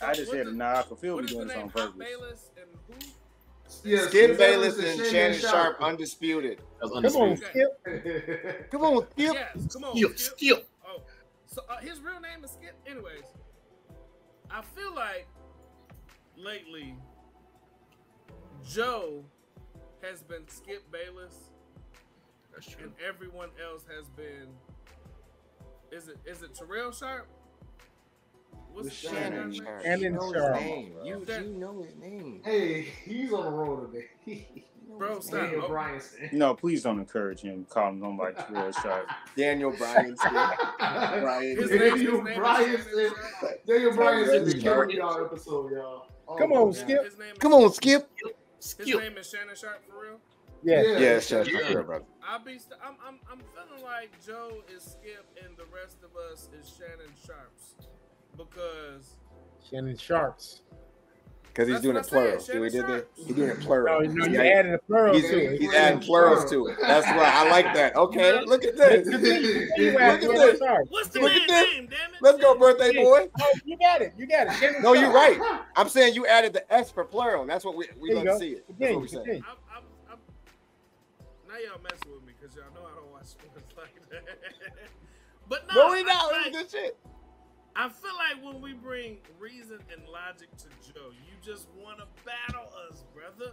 I just had a nod for Phil doing this on purpose. Bayless and who? Yeah, Skip Bayless and, and Shannon Sharp, Sharp undisputed. undisputed. Come on, Skip. Come on, Skip. Yes, come on, Skip. Skip. Oh, so uh, his real name is Skip. Anyways, I feel like lately Joe has been Skip Bayless. And everyone else has been is it is it Terrell Sharp? What's Shannon Sharp? Shannon Sharp. You know his name. Hey, he's on the road today. Bro, stop. Daniel Bryanson. No, please don't encourage him. Call him on like Terrell Sharp. Daniel Bryanson. His Daniel Bryanson. Daniel Bryanson is the carry y'all episode, y'all. Oh, come on, Skip. Is, Come on, Skip. Skip. His name is Shannon Sharp for real. Yeah, yeah, yeah, Shannon Sharp, yeah. Brother. I be, st I'm, I'm, I'm feeling like Joe is Skip and the rest of us is Shannon Sharps because Shannon Sharps because he's doing a plural. See, we did that. He's doing a plural. No, no, you added a plural. He's, to it. he's adding plurals to it. That's why I like that. Okay, yeah. Look at this. Look at this. What's the look at this. Name? Damn it. Let's go, birthday boy. Oh, you got it. You got it. Shannon no, Sharp. You're right. I'm saying you added the S for plural. That's what we we don't see it. That's what we say. Now y'all messing with me because y'all know I don't watch sports like that. But no, no, we don't. Like, this shit. I feel like when we bring reason and logic to Joe, you just want to battle us, brother.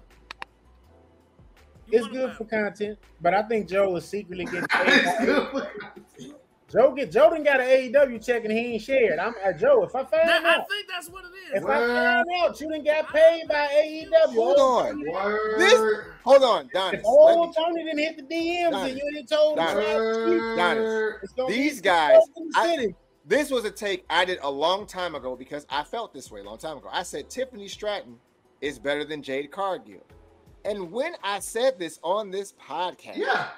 You it's good for content, but I think Joe is secretly getting paid. Joe get Joe done got an A E W check and he ain't shared. I'm at Joe. If I found that, out, I think that's what it is. If Word. I found out, you done got paid by A E W. Hold on. Word. This, hold on, Donis. If old Tony didn't hit the D Ms Donis. And you didn't told Donis. Donis. These guys. I, this was a take I did a long time ago because I felt this way a long time ago. I said Tiffany Stratton is better than Jade Cargill, and when I said this on this podcast, yeah,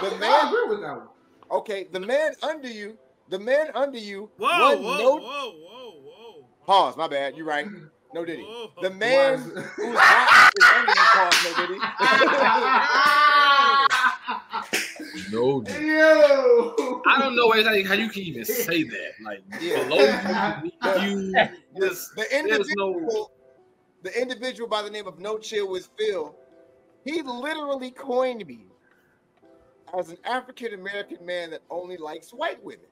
the I, man, I agree with that one. Okay, the man under you, the man under you. Whoa, whoa, no, whoa, whoa, whoa. Pause, my bad, you're right. No diddy. The man who's not is under you, pause, no diddy. No diddy. Yo. I don't know like, how you can even say that. Like, yeah. Below you, you just, the individual, no... the individual by the name of No Chill with Phil, he literally coined me as an African American man that only likes white women,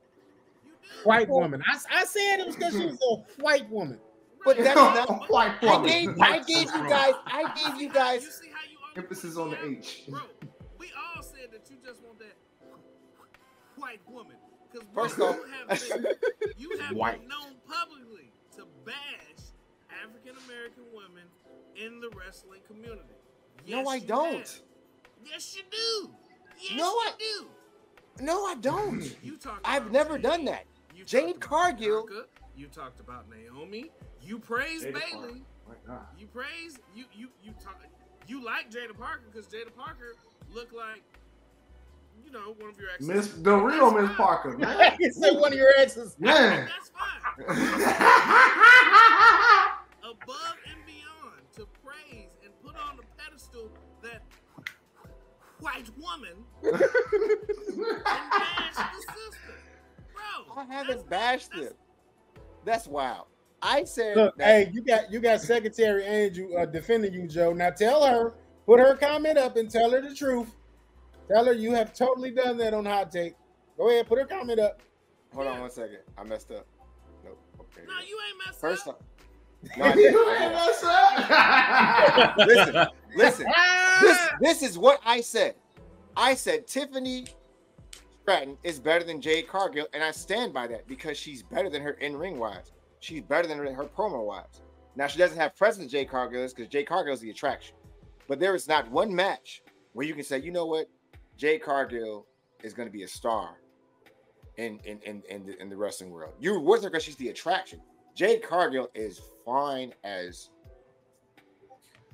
white woman. I, I said it was because she was a white woman, but that's not white. I gave, I gave you guys, I gave you guys you see how you emphasis on the H. Bro, we all said that you just want that white woman because first off, you have been known publicly to bash African American women in the wrestling community. Yes, no, I don't. Have. Yes, you do. Yes, no, I do. No, I don't. You talked I've never Jade. Done that. You Jade Cargill. Bianca. You talked about Naomi. You praised Jada Bayley. Right you praised you you you talk you like Jada Parker because Jada Parker looked like you know one of your exes. Miss the real Miss Parker, man. You said one of your exes. Man. That's fine. Above and beyond to praise and put on the pedestal that white woman and bash the sister. Bro, I haven't bashed them. That's wild. I said, look, hey, you got you got Secretary Andrew uh, defending you, Joe. Now tell her, put her comment up and tell her the truth. Tell her you have totally done that on Hot Take. Go ahead, put her comment up. Hold yeah. on one second. I messed up. Nope. Okay. No, you ain't messed First up. First no, you ain't messed up. Listen. Listen, this, this is what I said. I said Tiffany Stratton is better than Jade Cargill, and I stand by that because she's better than her in-ring wise. She's better than her, her promo wise. Now, she doesn't have presence Jade Cargill is because Jade Cargill is the attraction. But there is not one match where you can say, you know what, Jade Cargill is going to be a star in, in, in, in, the, in the wrestling world. You're with her because she's the attraction. Jade Cargill is fine as...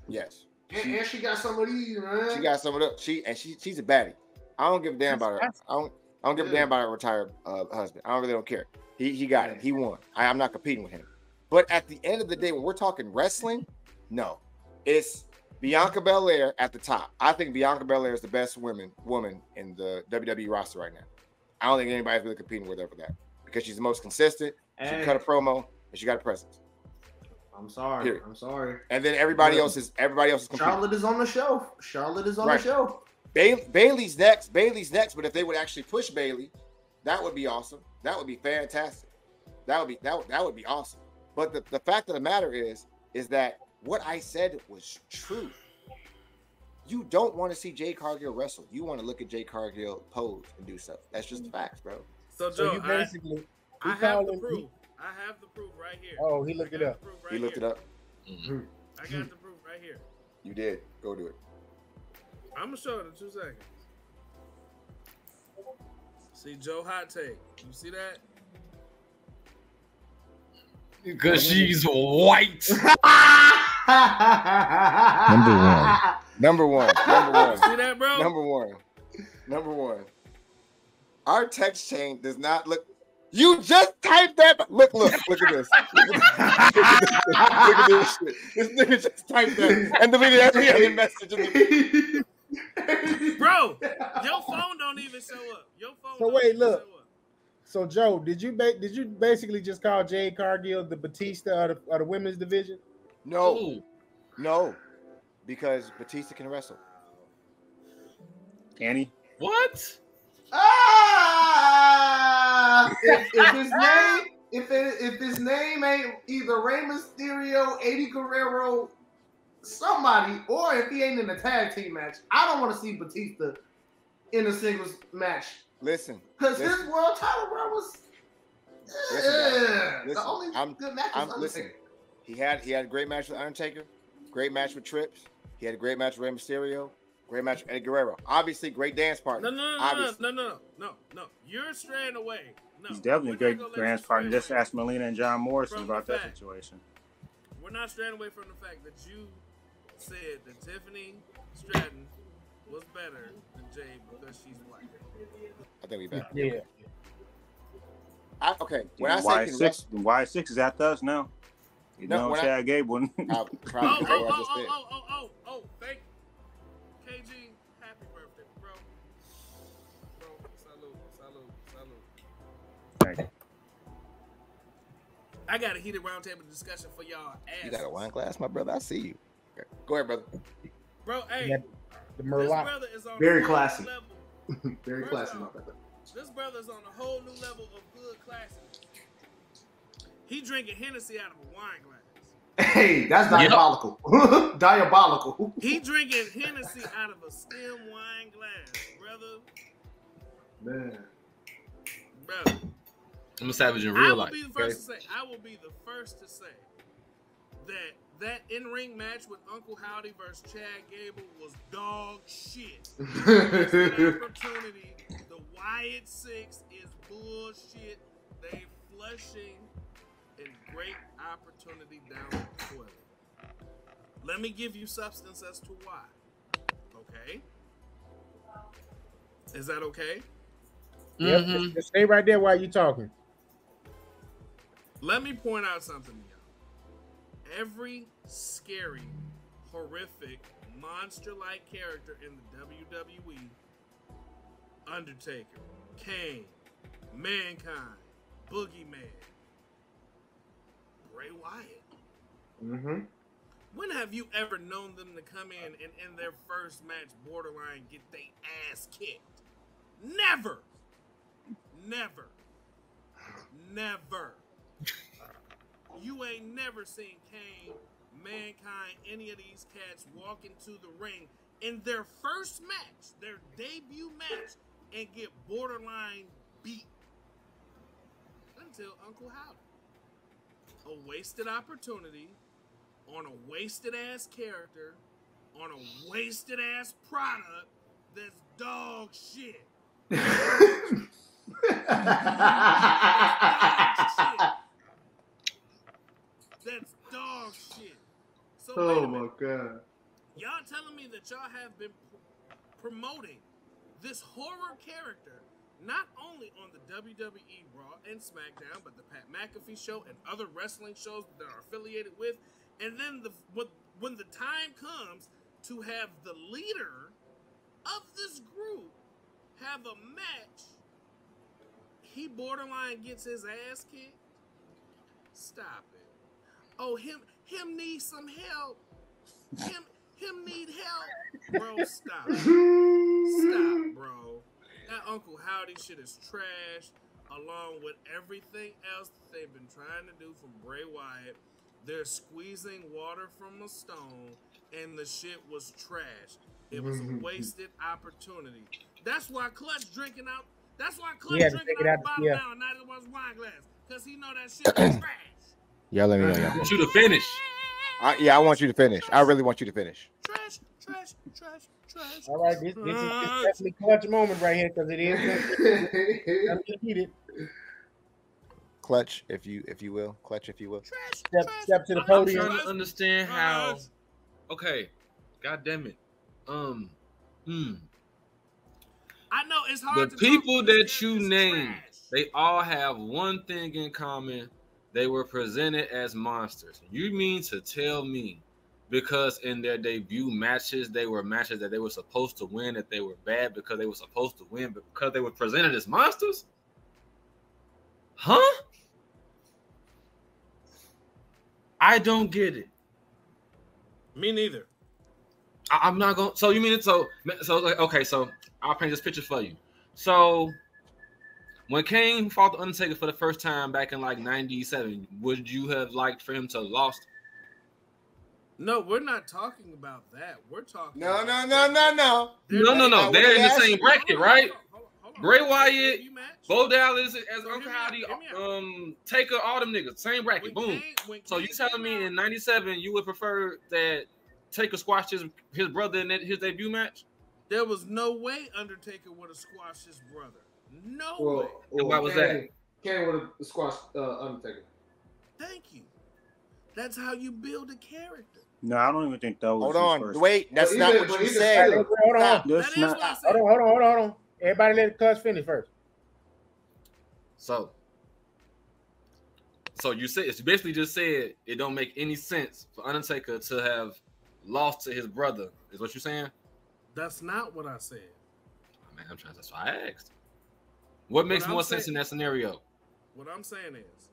Yes. And, and she got some of these, man. She got some of the she and she she's a baddie. I don't give a damn about her. I don't I don't give a damn about her retired uh, husband. I don't really don't care. He he got it. He won. I, I'm not competing with him. But at the end of the day, when we're talking wrestling, no, it's Bianca Belair at the top. I think Bianca Belair is the best woman woman in the W W E roster right now. I don't think anybody's really competing with her for that because she's the most consistent. She hey. Cut a promo and she got a presence. I'm sorry. Period. I'm sorry. And then everybody yeah. else is everybody else is competing. Charlotte is on the shelf. Charlotte is on right. the shelf. Bailey, Bailey's next. Bailey's next. But if they would actually push Bailey, that would be awesome. That would be fantastic. That would be that would, that would be awesome. But the, the fact of the matter is, is that what I said was true. You don't want to see Jade Cargill wrestle. You want to look at Jade Cargill pose and do stuff. That's just the facts, bro. So, Joe, so you basically, I, I have the him, proof. He, I have the proof right here. Oh, he looked it up. Right he looked here. it up. Mm-hmm. I got the proof right here. You did. Go do it. I'm going to show it in two seconds. See, Joe, hot take. You see that? Because she's white. Number one. Number one. Number one. See that, bro? Number one. Number one. Our text chain does not look. You just typed that. Look, look, look at this. Look at this, look at this shit. This nigga just typed that and deleted every other message. In the bro, your phone don't even show up. Your phone. So wait, look. Show up. So Joe, did you ba did you basically just call Jade Cargill the Batista of the, of the women's division? No, Ooh. no, because Batista can wrestle. Can he? What? Ah! If, if his name, if it, if his name ain't either Rey Mysterio, Eddie Guerrero, somebody, or if he ain't in a tag team match, I don't want to see Batista in a singles match. Listen, because his world title run was listen, yeah, listen, the only I'm, good match was I'm, Undertaker. Listen, he had he had a great match with Undertaker, great match with Trips, he had a great match with Rey Mysterio, great match with Eddie Guerrero. Obviously, great dance partner. No, no, no, no, no, no, no, no. You're straying away. No, he's definitely a great dance partner. Just ask Melina and John Morrison about that fact. situation. We're not straying away from the fact that you said that Tiffany Stratton was better than Jade because she's white. I think we better. Yeah. I, okay. When I say six, Y six is after us now. You know, Chad Gable. Oh, oh, oh, oh, oh, thank you, K G. Happy birthday, bro. Bro, salute, salute, salute. Thank you. I got a heated roundtable discussion for y'all. You got a wine glass, my brother. I see you. Go ahead, brother. Bro, hey. The Merlot. Very classy. Very classy, my brother. This brother's on a whole new level of good classic. He drinking Hennessy out of a wine glass. Hey, that's diabolical. Yep. Diabolical. He drinking Hennessy out of a stem wine glass, brother. Man. Brother. I'm a savage in real life. I will be the first okay? to say, I will be the first to say that that in-ring match with Uncle Howdy versus Chad Gable was dog shit. That's an opportunity. The Wyatt Six is bullshit. They flushing a great opportunity down the toilet. Let me give you substance as to why. Okay? Is that okay? Mm-hmm. Yep. Stay right there while you're talking. Let me point out something to you. Every scary, horrific, monster-like character in the W W E, Undertaker, Kane, Mankind, Boogeyman, Bray Wyatt. Mm-hmm. When have you ever known them to come in and in their first match borderline get their ass kicked? Never. Never. Never. You ain't never seen Kane, Mankind, any of these cats walk into the ring in their first match, their debut match, and get borderline beat. Until Uncle Howdy. A wasted opportunity on a wasted-ass character, on a wasted-ass product that's dog shit. That's dog shit. That's dog shit. So oh my god. Y'all telling me that y'all have been promoting this horror character not only on the W W E Raw and SmackDown, but the Pat McAfee show and other wrestling shows that are affiliated with, and then the when the time comes to have the leader of this group have a match, he borderline gets his ass kicked? Stop it. Oh, him him needs some help. Him him need help. Bro, stop. Stop, bro. That Uncle Howdy shit is trash, along with everything else that they've been trying to do from Bray Wyatt. They're squeezing water from a stone, and the shit was trash. It was a wasted opportunity. That's why Clutch drinking out That's why Clay drinking out, out the bottle yeah. now and not in one's wine glass, because he know that shit is trash. Y'all let me know. Y'all. I want you to finish. I, yeah, I want you to finish. I really want you to finish. Trash, trash, trash, trash. All right, this, this is definitely a clutch moment right here because it is. I'm just eat it. Clutch, if you if you will. Clutch, if you will. Trash, step, trash. Step to the podium. I'm trying to understand how. Okay, God damn it. Um, hmm. I know it's hard. The to people that you named, they all have one thing in common. They were presented as monsters. You mean to tell me because in their debut matches, they were matches that they were supposed to win, that they were bad because they were supposed to win, but because they were presented as monsters? Huh? I don't get it. Me neither. I, I'm not going to. So you mean it? So, so like, okay, so I'll paint this picture for you. So... when Kane fought the Undertaker for the first time back in like ninety-seven, would you have liked for him to have lost? No, we're not talking about that. We're talking. No, no, no, no, no, no, no, no. They're in the same bracket, right? Bray Wyatt, Bo Dallas, as Uncle Howdy, um, Taker, all them niggas, same bracket. Boom. So you telling me in ninety-seven you would prefer that Taker squashed his his brother in his debut match? There was no way Undertaker would have squashed his brother. No well, way. Well, why was Kane, that? Kane would have squashed uh, Undertaker. Thank you. That's how you build a character. No, I don't even think that was. Hold on, first. Wait. That's well, not did, what you said. Hold on. That's not, what hold on. Hold on. Hold on. Hold on. Everybody, let the Cuz finish first. So, so you said it's basically just said it don't make any sense for Undertaker to have lost to his brother. Is what you're saying? That's not what I said. Oh, man, I'm trying. That's why I asked. What makes what more saying, sense in that scenario? What I'm saying is,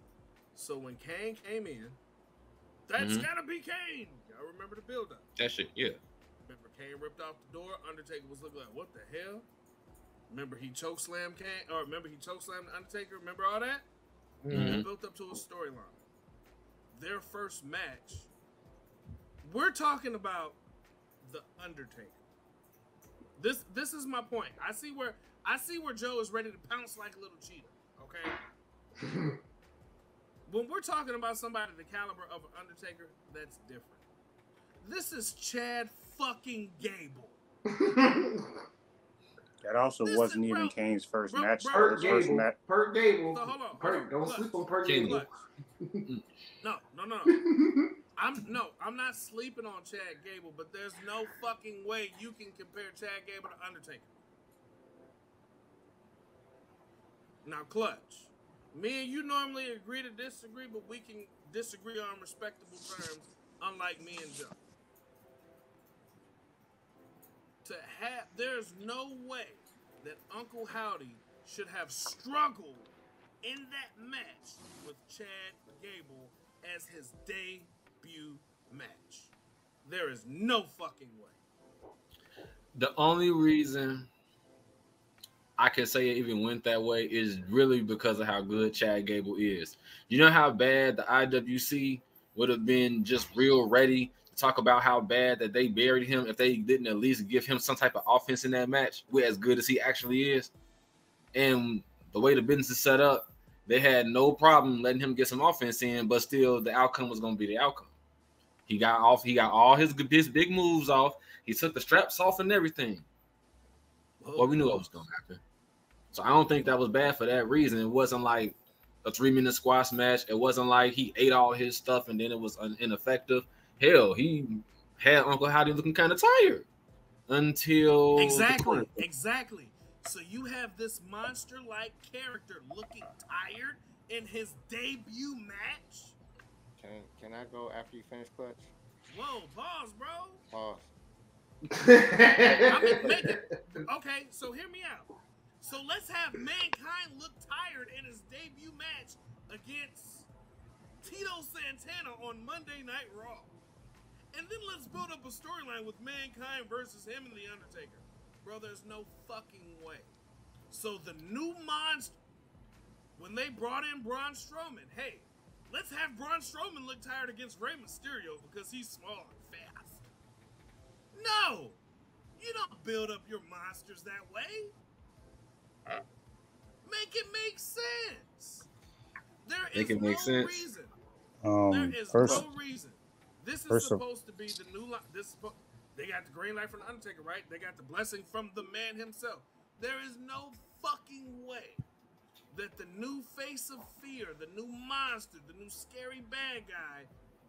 so when Kane came in, that's mm-hmm. gotta be Kane. Y'all remember the build-up? That shit, yeah. Remember Kane ripped off the door. Undertaker was looking like, what the hell? Remember he choke slammed Kane, or remember he choke slammed the Undertaker? Remember all that? Mm-hmm. It built up to a storyline. Their first match. We're talking about the Undertaker. This this is my point. I see where. I see where Joe is ready to pounce like a little cheetah, okay? When we're talking about somebody the caliber of an Undertaker, that's different. This is Chad fucking Gable. That also this wasn't even bro, Kane's first bro, match. Bro, Gable, first match. Perk Gable. So hold on. Perk, don't look, sleep on Perk Gable. No, no, no, no. I'm, no, I'm not sleeping on Chad Gable, but there's no fucking way you can compare Chad Gable to Undertaker. Now, Clutch, me and you normally agree to disagree, but we can disagree on respectable terms, unlike me and Joe. To have, there's no way that Uncle Howdy should have struggled in that match with Chad Gable as his debut match. There is no fucking way. The only reason I can say it even went that way is really because of how good Chad Gable is. You know how bad the I W C would have been just real ready to talk about how bad that they buried him if they didn't at least give him some type of offense in that match, with as good as he actually is. And the way the business is set up, they had no problem letting him get some offense in, but still the outcome was going to be the outcome. He got off. He got all his, his big moves off. He took the straps off and everything. Well, we knew what was going to happen. So I don't think that was bad for that reason. It wasn't like a three-minute squash match. It wasn't like he ate all his stuff and then it was ineffective. Hell, he had Uncle Howdy looking kind of tired until... Exactly, exactly. So you have this monster-like character looking tired in his debut match? Can, can I go after you finish, Clutch? Whoa, pause, bro. Pause. I mean, make it. Okay, so hear me out. So let's have Mankind look tired in his debut match against Tito Santana on Monday Night Raw. And then let's build up a storyline with Mankind versus him and The Undertaker. Bro, there's no fucking way. So the new monster, when they brought in Braun Strowman, hey, let's have Braun Strowman look tired against Rey Mysterio because he's small and fast. No, you don't build up your monsters that way. Make it make sense. There is no reason. Um, there is first, no reason. This is supposed to be the new line. This they got the green light from the Undertaker, right? They got the blessing from the man himself. There is no fucking way that the new face of fear, the new monster, the new scary bad guy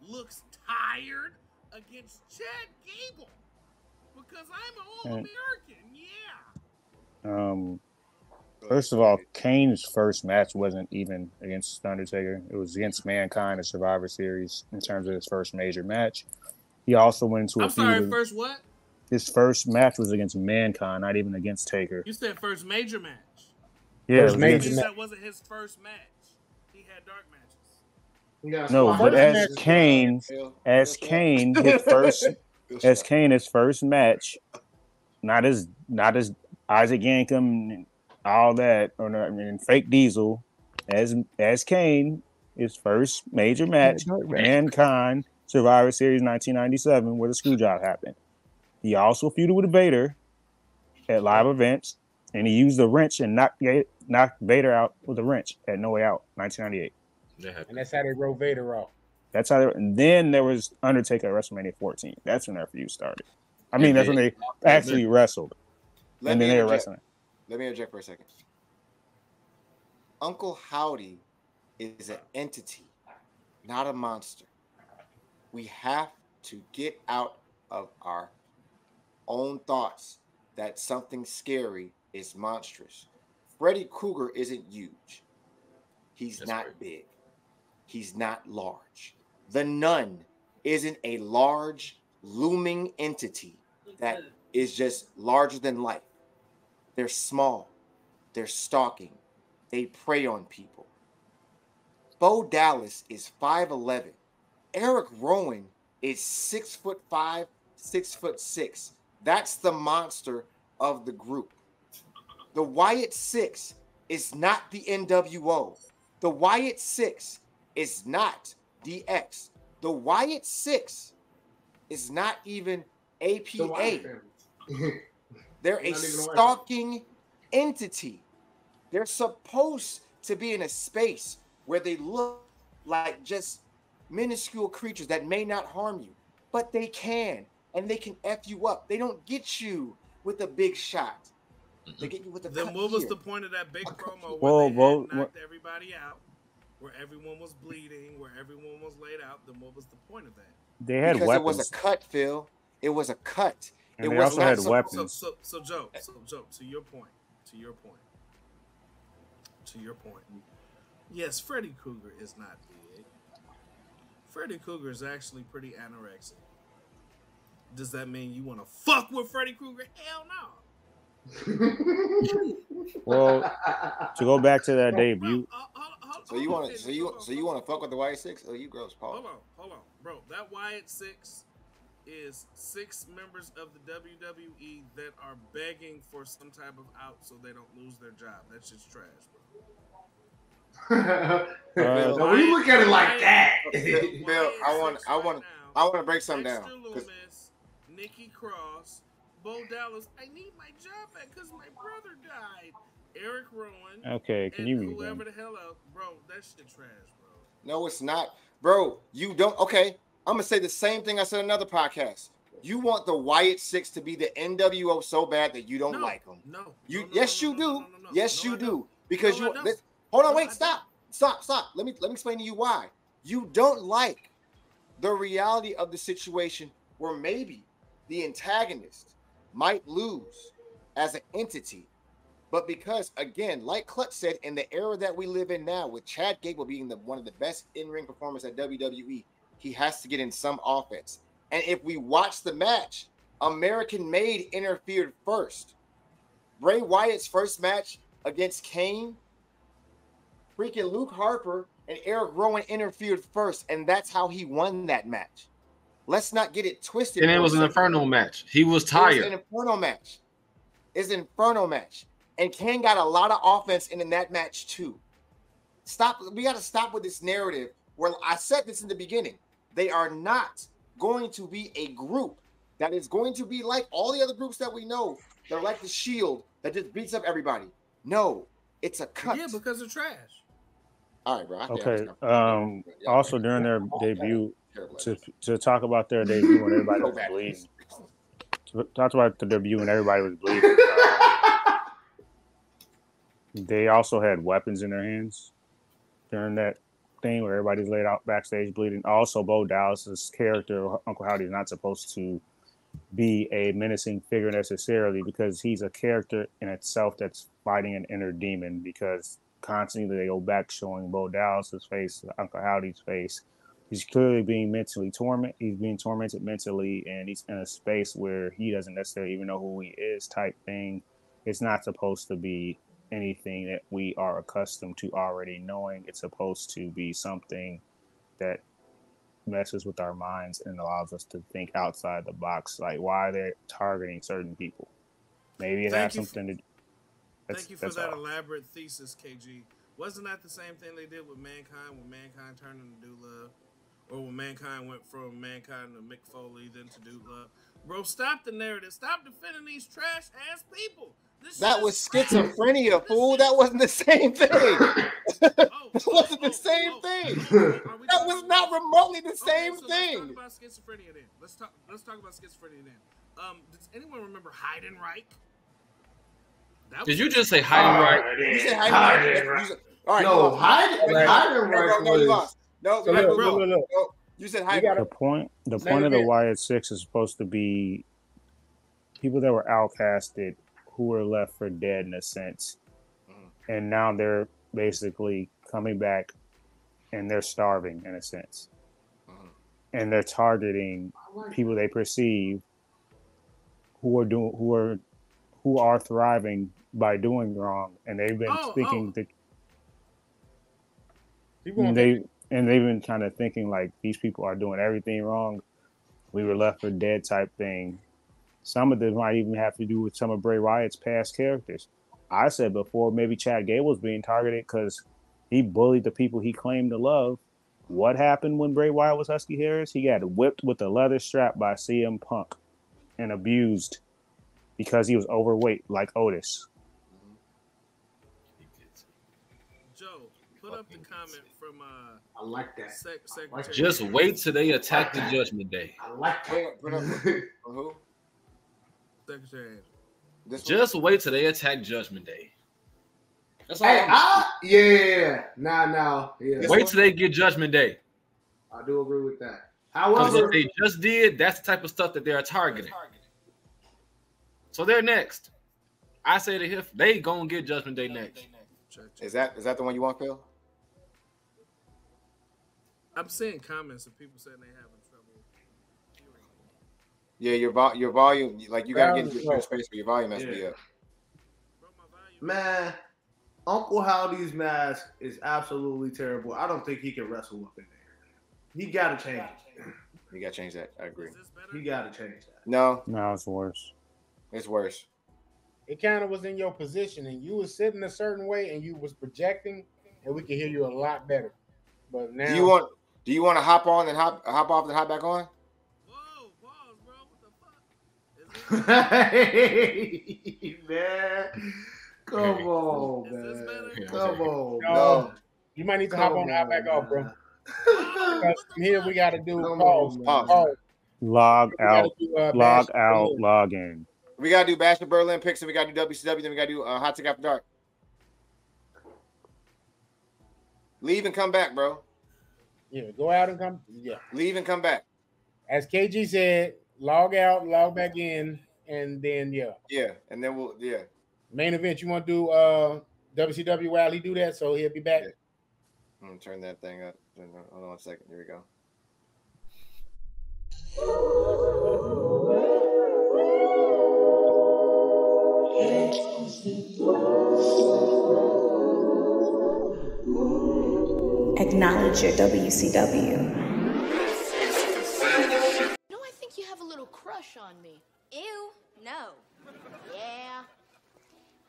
looks tired against Chad Gable. Because I'm an old and, American, yeah. Um, first of all, Kane's first match wasn't even against Undertaker. It was against Mankind at Survivor Series in terms of his first major match. He also went into a I'm sorry, feud first what? His first match was against Mankind, not even against Taker. You said first major match. Yeah, first major match. That wasn't his first match. He had dark matches. Yeah, no, but first as match Kane, as Kane, his first, as Kane, his first match, not as not as Isaac Yankem, and all that, or not, I mean, Fake Diesel, as as Kane, his first major match, Mankind, Survivor Series nineteen ninety-seven, where the screw job happened. He also feuded with Vader at live events, and he used a wrench and knocked knocked Vader out with a wrench at No Way Out, nineteen ninety-eight. That and that's how they wrote Vader off. That's how. They, and then there was Undertaker at WrestleMania fourteen. That's when their feud started. I mean, and that's they, when they actually wrestled, let and then they were wrestling. Let me interject for a second. Uncle Howdy is an entity, not a monster. We have to get out of our own thoughts that something scary is monstrous. Freddy Krueger isn't huge. He's That's not weird. big. He's not large. The Nun isn't a large, looming entity that is just larger than life. They're small. They're stalking. They prey on people. Bo Dallas is five eleven. Eric Rowan is six foot five, six foot six. That's the monster of the group. The Wyatt Six is not the N W O. The Wyatt Six is not D X. The Wyatt Six is not even A P A. The They're a stalking entity. They're supposed to be in a space where they look like just minuscule creatures that may not harm you, but they can, and they can F you up. They don't get you with a big shot. They get you with a then what was here. the point of that big promo where whoa, they whoa, knocked whoa. everybody out, where everyone was bleeding, where everyone was laid out? Then what was the point of that? They had because weapons. It was a cut, Phil. It was a cut. And it they was also had so, weapons. So, so, so, Joe, so, Joe, to your point, to your point, to your point. Yes, Freddy Krueger is not big. Freddy Krueger is actually pretty anorexic. Does that mean you want to fuck with Freddy Krueger? Hell no. Well, to go back to that debut. Uh, hold, hold, so you want to, so you, so you want to fuck with the Wyatt Six? Oh, you gross, Paul. Hold on, hold on, bro. That Wyatt Six is six members of the W W E that are begging for some type of out so they don't lose their job. That's just trash, bro. uh, Bill, no, we look at it like Wyatt, that. Bill, Bill I want, I want, right I want to break something down. Loomis, Nikki Cross. Bo Dallas, I need my job back because my brother died. Eric Rowan. Okay, can you read whoever the hell out, bro? That shit trash, bro. No, it's not, bro. You don't. Okay, I'm gonna say the same thing I said in another podcast. You want the Wyatt Six to be the N W O so bad that you don't no, like them. No. You no, no, yes, you no, do. No, no, no, no. Yes, no, you do. Because no, you. Let, hold on, no, wait, stop, stop, stop. Let me let me explain to you why you don't like the reality of the situation where maybe the antagonist might lose as an entity, but because again, like Clutch said, in the era that we live in now, with Chad Gable being the one of the best in-ring performers at W W E, he has to get in some offense. And if we watch the match, American Made interfered first. Bray Wyatt's first match against Kane, freaking Luke Harper and Eric Rowan interfered first, and that's how he won that match. Let's not get it twisted. And it was an Inferno match. He was tired. It was an Inferno match. It's an Inferno match. And Kane got a lot of offense in, in that match too. Stop. We got to stop with this narrative. Well, I said this in the beginning. They are not going to be a group that is going to be like all the other groups that we know. They're like the Shield that just beats up everybody. No, It's a cut. Yeah, because of trash. All right, bro. I okay. Um, also, during their oh, debut, to to talk about their debut when everybody was bleeding. To talk about the debut when everybody was bleeding. Uh, they also had weapons in their hands during that thing where everybody's laid out backstage bleeding. Also, Bo Dallas's character, Uncle Howdy, is not supposed to be a menacing figure necessarily because he's a character in itself that's fighting an inner demon because constantly they go back showing Bo Dallas's face, Uncle Howdy's face. He's clearly being mentally tormented. He's being tormented mentally, and he's in a space where he doesn't necessarily even know who he is type thing. It's not supposed to be anything that we are accustomed to already knowing. It's supposed to be something that messes with our minds and allows us to think outside the box, like why they're targeting certain people. Maybe it thank has something for, to that's, thank you for that all. Elaborate thesis, K G. Wasn't that the same thing they did with Mankind when Mankind turned into Do Love? Or when Mankind went from Mankind to Mick Foley, then to Do Love? Bro, stop the narrative. Stop defending these trash ass people. This that was schizophrenia, crazy. Fool. That wasn't the same thing. Oh, that wasn't oh, the same oh, thing. Oh, oh, that was about, not remotely the okay, same so thing. Let's talk about schizophrenia then. Let's talk. Let's talk about schizophrenia then. Um, does anyone remember Heidenreich? That Did you just say Heidenreich? You said Heidenreich. All right. No, Heidenreich was. No, no, no. You said Heidenreich. The point. The point of the Wyatt Six is supposed to be people that were outcasted, who were left for dead in a sense. Mm. And now they're basically coming back and they're starving in a sense. Mm. And they're targeting people they perceive who are doing who are who are thriving by doing wrong. And they've been oh, thinking oh. that and they and they've been kind of thinking like these people are doing everything wrong. We were left for dead type thing. Some of them might even have to do with some of Bray Wyatt's past characters. I said before, maybe Chad Gable's being targeted because he bullied the people he claimed to love. What happened when Bray Wyatt was Husky Harris? He got whipped with a leather strap by C M Punk and abused because he was overweight, like Otis. Joe, put up the comment from uh, I like that. Sec I like Just wait till they attack the Judgment Day. I like that. Who? Secretary. Just wait till they attack Judgment Day. That's all. Hey, I, yeah, yeah, nah, nah. Yeah. Wait one? till they get Judgment Day. I do agree with that. However, what they just did, that's the type of stuff that they are targeting. targeting. So they're next. I say to him, they gonna get Judgment Day next. Is that is that the one you want, Phil? I'm seeing comments of people saying they haven't. Yeah, your vo your volume, like you gotta get into your space where your volume has yeah. to be up. Man, Uncle Howdy's mask is absolutely terrible. I don't think he can wrestle up in there. He gotta change it. You gotta change that. I agree. You gotta change that. No, no, it's worse. It's worse. It kind of was in your position, and you was sitting a certain way, and you was projecting, and we could hear you a lot better. But now, do you want? Do you want to hop on and hop hop off and hop back on? Hey, man, come on, man. Come on, no. You might need to come hop on, on and hop back off, bro. From here, we got to do pause, pause. pause. Log out, do, uh, log out, Berlin. log in. We got to do Bash of Berlin picks, and we got to do W C W, then we got to do uh, Hot Take After Dark. Leave and come back, bro. Yeah, go out and come. Yeah, leave and come back. As K G said. Log out, log back in, and then yeah, yeah, and then we'll yeah. Main event, you want to do uh W C W while he do that, so he'll be back. Yeah. I'm gonna turn that thing up. Hold on a second. Here we go. Acknowledge your W C W. On me. Ew, no. Yeah,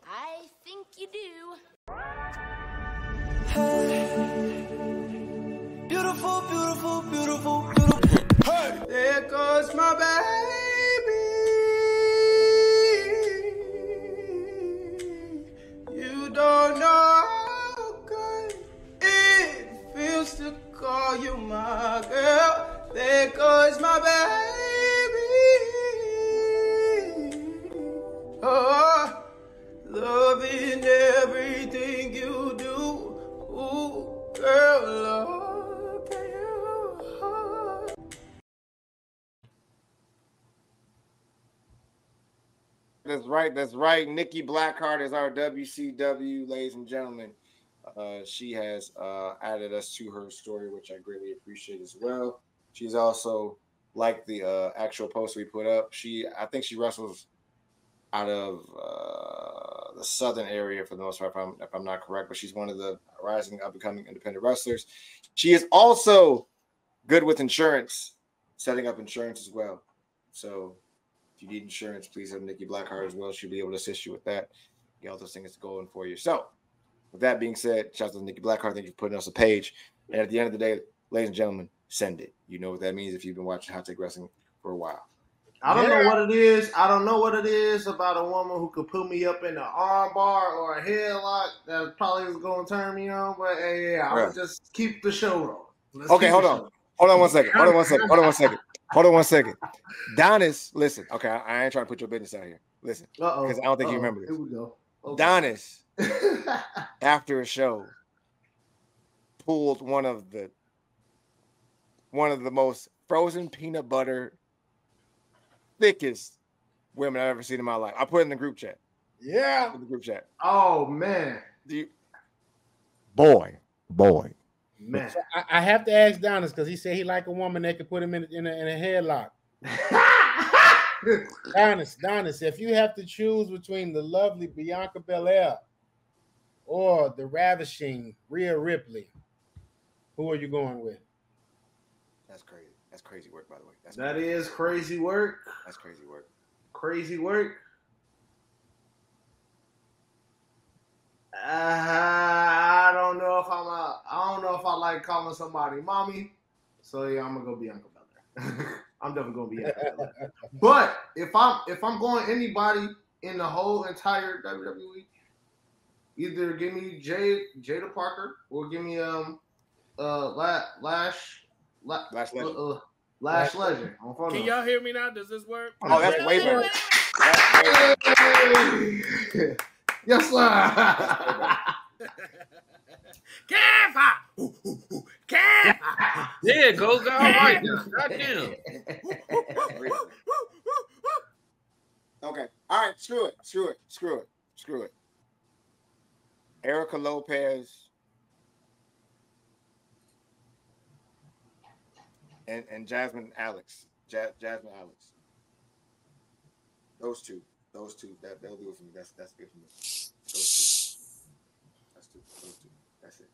I think you do. Hey, beautiful, beautiful, beautiful, beautiful. Hey, there goes my baby. You don't know. That's right. That's right. Nikki Blackheart is our W C W, ladies and gentlemen. Uh, she has uh, added us to her story, which I greatly appreciate as well. She's also, like the uh, actual post we put up, she I think she wrestles out of uh, the southern area for the most part, if I'm, if I'm not correct, but she's one of the rising up-and-coming independent wrestlers. She is also good with insurance, setting up insurance as well. So if you need insurance, please have Nikki Blackheart as well. She'll be able to assist you with that. Get all those things going for you. So with that being said, shout out to Nikki Blackheart. Thank you for putting us a page. And at the end of the day, ladies and gentlemen, send it. You know what that means if you've been watching Hot Take Wrestling for a while. I don't yeah. know what it is. I don't know what it is about a woman who could put me up in an arm bar or a headlock that probably was going to turn me on. But hey, yeah, I would just keep the show on. Let's okay, hold on. Show. Hold on one second. Hold on one second. Hold on one second. Hold on one second. Donis, listen. Okay, I, I ain't trying to put your business out here. Listen, because I don't think uh-oh. you remember this. Here we go. Okay. Donis, after a show, pulled one of the one of the most frozen peanut butter thickest women I've ever seen in my life. I put it in the group chat. Yeah, in the group chat. Oh man, you... boy, boy, man. So I, I have to ask Donis because he said he like a woman that could put him in in a, in a headlock. Donis, Donis, if you have to choose between the lovely Bianca Belair or the ravishing Rhea Ripley, who are you going with? That's crazy. That's crazy work, by the way. That's that crazy. is crazy work. That's crazy work. Crazy work. Uh, I don't know if I'm. A, I don't know if I like calling somebody mommy. So yeah, I'm gonna go Bianca Belair. I'm definitely gonna be Bianca Belair. But if I'm if I'm going anybody in the whole entire W W E, either give me Jade, Jada Parker or give me um uh Lash. La- Lash Legend. Uh, uh, Lash Lash Legend. Can y'all hear me now? Does this work? Oh, that's way better. Hey. Yes, sir. Camp! Camp! Yeah, it goes all right. Goddamn. Okay. All right. Screw it. Screw it. Screw it. Screw it. Erica Lopez. And, and Jasmine Alex, ja- Jasmine Alex, those two, those two, that they'll do it for me. That's that's good for me. Those two, that's two, those two. That's it.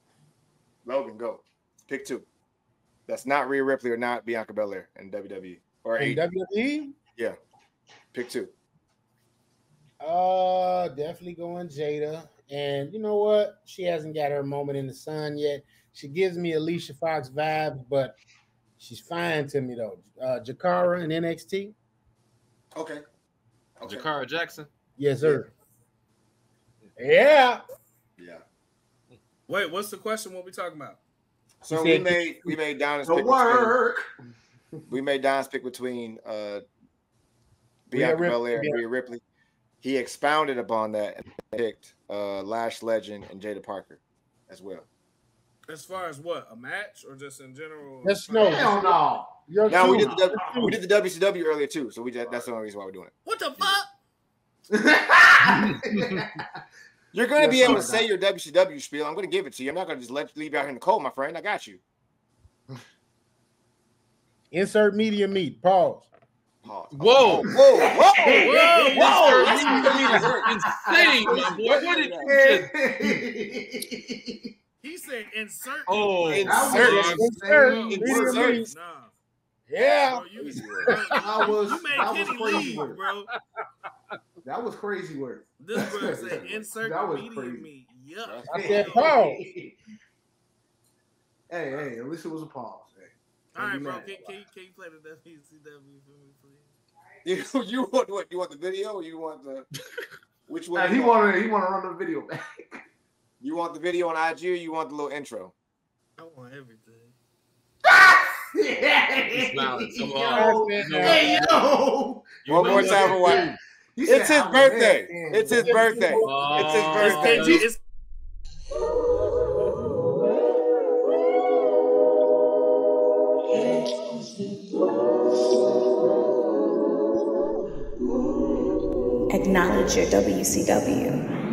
Logan, go pick two. That's not Rhea Ripley or not Bianca Belair in W W E or in W W E. Yeah, pick two. Uh, definitely going Jada. And you know what? She hasn't got her moment in the sun yet. She gives me Alicia Fox vibes, but. She's fine to me, though. Uh, Jakara in N X T. Okay. okay. Jakara Jackson? Yes, sir. Yeah. Yeah. Wait, what's the question? What are we talking about? So we made we made Donis pick. Work. Between, we made Donis pick between uh, Bianca Belair and Rhea Ripley. He expounded upon that and picked uh, Lash Legend and Jada Parker as well. As far as what, a match or just in general? That's no, hell no. You're now we did the w, we did the W C W earlier too, so we just, that's the only reason why we're doing it. What the fuck? You're gonna be able to say your W C W spiel. I'm gonna give it to you. I'm not gonna just let leave you out here in the cold, my friend. I got you. Insert media meat. Pause. Pause. Whoa, whoa, whoa, whoa, whoa! Insane, my boy. What did you just? He said insert. Oh, insert. Insert. Insert. insert. Nah. Yeah. Bro, you, I was, you made that Kenny was leave, work. bro. That was crazy work. This bro said insert meeting me. Yup. I said pause. Hey, hey, at least it was a pause. Hey. All right, bro. Can, can, you, can you play the W C W for me, please? You, you, want, what, you want the video or you want the... Which one? Nah, he want to run the video back. You want the video on I G or you want the little intro? I want everything. It's not, it's yo, hey, yo. One more time for what? It's his birthday. It's his birthday. It's his birthday. It's his birthday. acknowledge your W C W. No,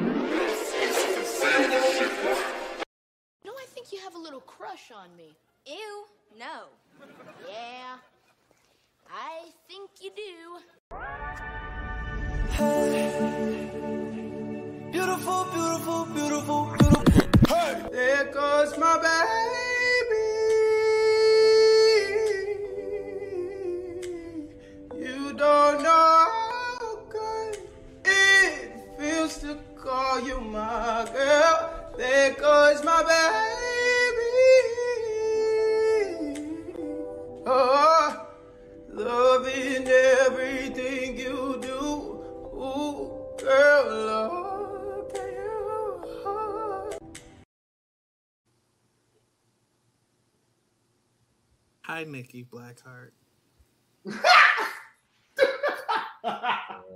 I think you have a little crush on me. Ew, no. Yeah, I think you do. Hey, beautiful, beautiful, beautiful, beautiful. Hey, there goes my baby. Don't know how good it feels to call you my girl. There goes my baby. Oh, loving everything you do. Ooh, girl, love your heart. Hi, Nikki Blackheart.